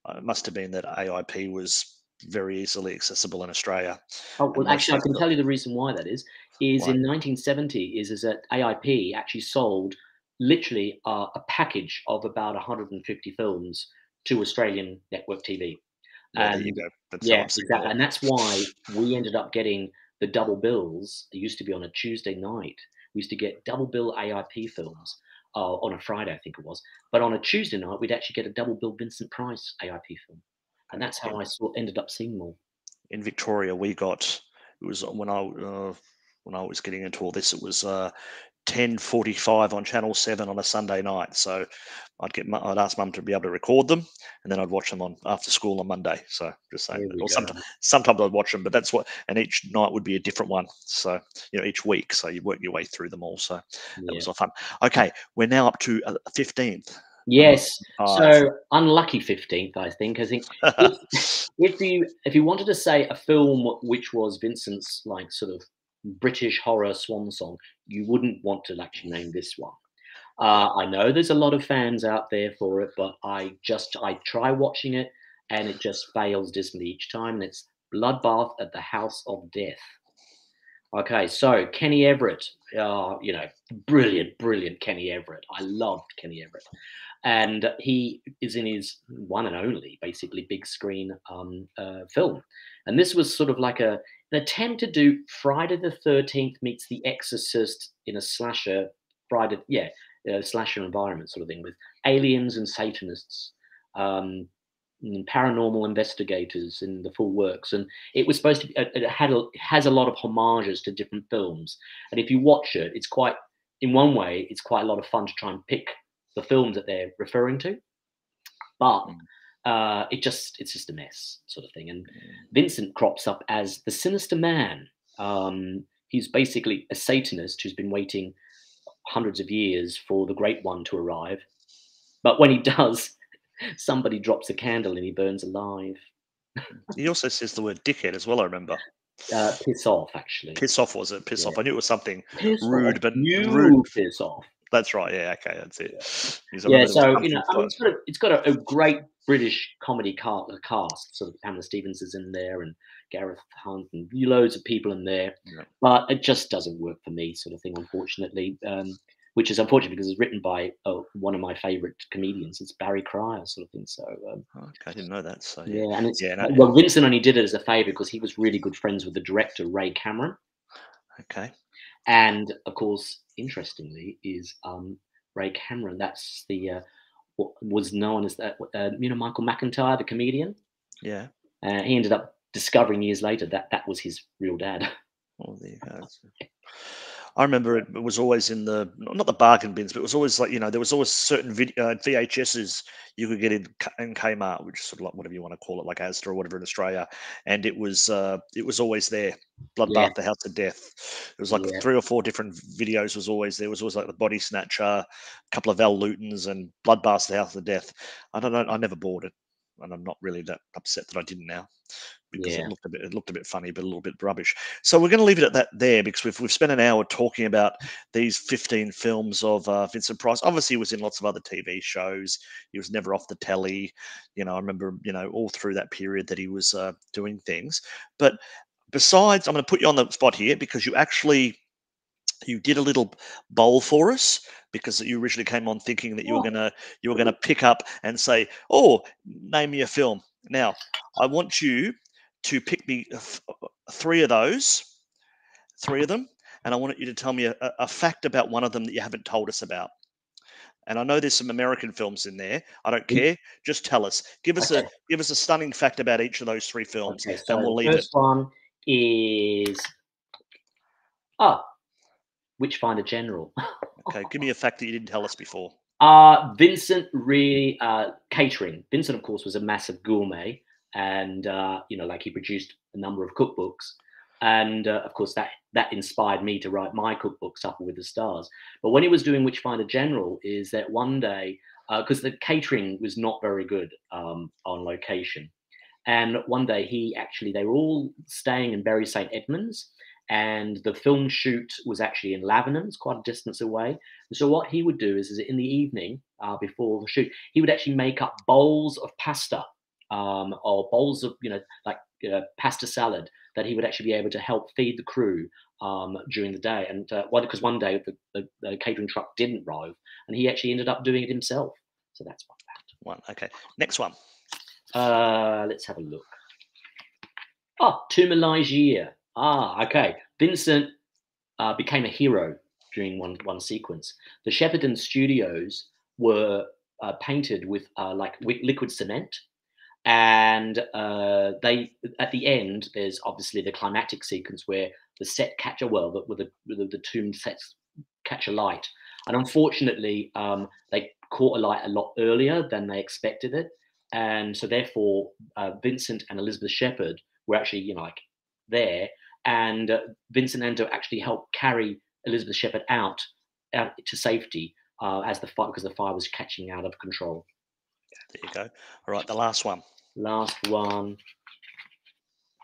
it must have been that AIP was very easily accessible in Australia. Oh, well, actually, I can tell you the reason why that is in 1970 is that AIP actually sold literally a package of about 150 films to Australian network TV. Yeah, there you go. Yeah, exactly. And that's why we ended up getting the double bills. It used to be on a Tuesday night. We used to get double bill AIP films on a Friday, I think it was. But on a Tuesday night, we'd actually get a double bill Vincent Price AIP film. And that's how I ended up seeing more. In Victoria, we got, it was when I was getting into all this, it was 10:45 on Channel 7 on a Sunday night. So I'd ask Mum to be able to record them, and then I'd watch them on after school on Monday. So just saying, or sometimes I'd watch them, but that's what, and each night would be a different one. So, you know, each week. So you work your way through them all. So that was a lot of fun. Okay, we're now up to 15th. Yes, so unlucky 15th, I think. If you wanted to say a film which was Vincent's like sort of British horror swan song, you wouldn't want to actually name this one. I know there's a lot of fans out there for it, but I try watching it and it just fails dismally each time. And it's Bloodbath at the House of Death. Okay, so Kenny Everett, you know, brilliant Kenny Everett. I loved Kenny Everett. And he is in his one and only, basically, big screen film. And this was sort of like an attempt to do Friday the 13th meets The Exorcist in a slasher, slasher environment sort of thing, with aliens and Satanists. Paranormal investigators in the full works, and it was supposed to be, it has a lot of homages to different films. And if you watch it, it's quite, in one way, it's quite a lot of fun to try and pick the films that they're referring to, but it's just a mess sort of thing. And Vincent crops up as the sinister man. He's basically a Satanist who's been waiting hundreds of years for the great one to arrive, but when he does, somebody drops a candle and he burns alive. He also says the word dickhead as well, I remember. Piss off, actually. Piss off, was it? Piss off. I knew it was something rude, but rude. Piss off. That's right. Yeah, okay, that's it. Yeah, so, you know, I mean, it's got a great British comedy cast. Sort of Pamela Stevens is in there, and Gareth Hunt, and loads of people in there. Yeah. But it just doesn't work for me, sort of thing, unfortunately. Which is unfortunate because it's written by one of my favourite comedians. It's Barry Cryer, sort of thing. So okay, I didn't know that. So yeah, and it's well, Vincent only did it as a favour because he was really good friends with the director Ray Cameron. Okay, and of course, interestingly, is Ray Cameron. That's the what was known as that. You know, Michael McIntyre, the comedian. Yeah, he ended up discovering years later that that was his real dad. Oh, there you go. I remember it was always in the, not the bargain bins, but it was always like, you know, there was always certain VHSs you could get in Kmart, which is sort of like whatever you want to call it, like Asda or whatever in Australia. And it was always there. Bloodbath, the House of Death. It was like 3 or 4 different videos was always there. It was always like The Body Snatcher, a couple of Al Lutons, and Bloodbath, the House of Death. I don't know. I never bought it. and I'm not really that upset that I didn't now, because it looked a bit funny, but a little bit rubbish. So we're going to leave it at that there, because we've spent an hour talking about these 15 films of Vincent Price. Obviously, he was in lots of other TV shows. He was never off the telly. You know, I remember, you know, all through that period that he was doing things. But besides, I'm going to put you on the spot here, because you actually did a little bowl for us, because you originally came on thinking that you were gonna pick up and say, "Oh, name me a film." Now, I want you to pick me three of them, and I want you to tell me a fact about one of them that you haven't told us about. And I know there's some American films in there. I don't care. Just tell us. Give us a stunning fact about each of those three films, okay, so and we'll leave it. The first one is Witchfinder General. Okay, give me a fact that you didn't tell us before. Vincent really catering. Vincent, of course, was a massive gourmet, and you know, like he produced a number of cookbooks, and of course that inspired me to write my cookbook, Supper with the Stars. But when he was doing Witchfinder General, is that one day, because the catering was not very good on location, and one day they were all staying in Bury St Edmunds. And the film shoot was actually in Lavenham. It's quite a distance away. And so what he would do is in the evening before the shoot, he would actually make up bowls of pasta or bowls of, you know, like pasta salad that he would actually be able to help feed the crew during the day. And because one day the catering truck didn't arrive, and he actually ended up doing it himself. So that's one fact. Okay. Next one. Let's have a look. Tomb of Ligeia. Okay. Vincent became a hero during one sequence. The Shepperton Studios were painted with liquid cement, and at the end, there's obviously the climactic sequence where the set catch the tomb sets catch alight, and unfortunately, they caught alight a lot earlier than they expected it, and so therefore, Vincent and Elizabeth Shepherd were actually, you know, like there. And Vincent Ando actually helped carry Elizabeth Shepherd out to safety because the fire was catching out of control. There you go. All right, the last one. The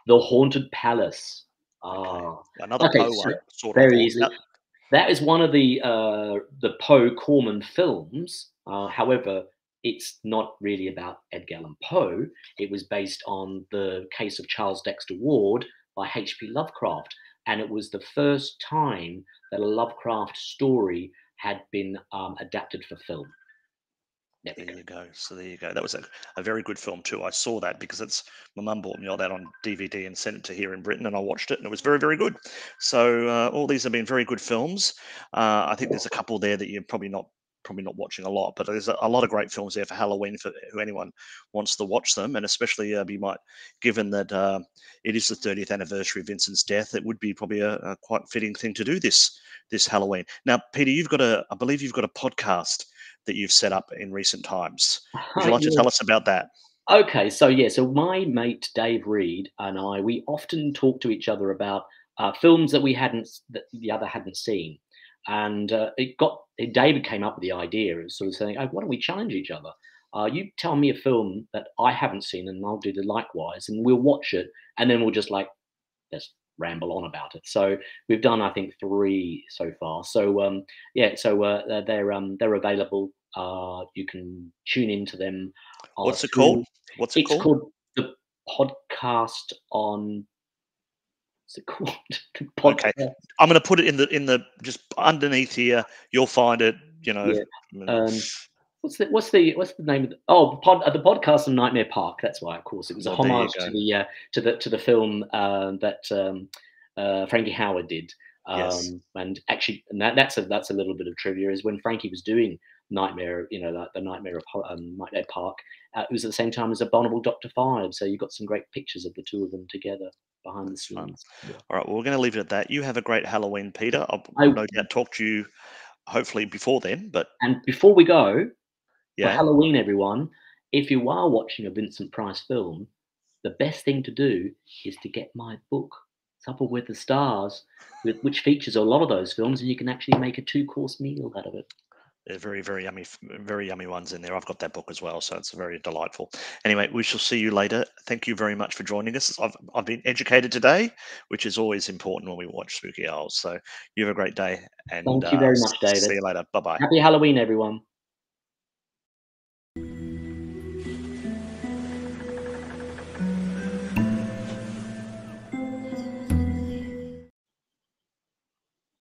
Haunted Palace. Another Poe one, sort of. Very easy. That is one of the Poe Corman films. However, it's not really about Edgar Allan Poe. It was based on the case of Charles Dexter Ward by H.P. Lovecraft, and it was the first time that a Lovecraft story had been adapted for film. There you go. So there you go. That was a very good film too. I saw that because my mum bought me all that on DVD and sent it to here in Britain, and I watched it, and it was very, very good. So all these have been very good films. I think there's a couple there that you're probably not watching a lot, but there's a lot of great films there for Halloween for who anyone wants to watch them, and especially you might, given that it is the 30th anniversary of Vincent's death, it would be probably a quite fitting thing to do this Halloween. Now, Peter, I believe you've got a podcast that you've set up in recent times. Would you like to tell us about that? Okay, so my mate Dave Reed and I, we often talk to each other about films that the other hadn't seen. And David came up with the idea of sort of saying, "Why don't we challenge each other? You tell me a film that I haven't seen, and I'll do the likewise, and we'll watch it, and then we'll just let's ramble on about it." So we've done, I think, 3 so far. So they're available. You can tune into them. What's it called? It's called The Podcast on. Okay, I'm going to put it in the just underneath here. You'll find it. You know, what's the name of the podcast on Nightmare Park? That's why, of course, it was a homage to the film that Frankie Howard did. Yes. And actually, that's a little bit of trivia is when Frankie was doing Nightmare, you know, the Nightmare of Nightmare Park. It was at the same time as Abominable Dr. Five, so you've got some great pictures of the two of them together behind the scenes. All right, well, we're going to leave it at that. You have a great Halloween, Peter. I'll no doubt talk to you hopefully before then. And before we go, for Halloween, everyone, if you are watching a Vincent Price film, the best thing to do is to get my book, Supper with the Stars, which features a lot of those films, and you can actually make a 2-course meal out of it. They're very, very yummy ones in there. I've got that book as well, so it's very delightful. Anyway, we shall see you later. Thank you very much for joining us. I've been educated today, which is always important when we watch Spooky Owls. So you have a great day. And thank you very much, David. See you later. Bye-bye. Happy Halloween, everyone.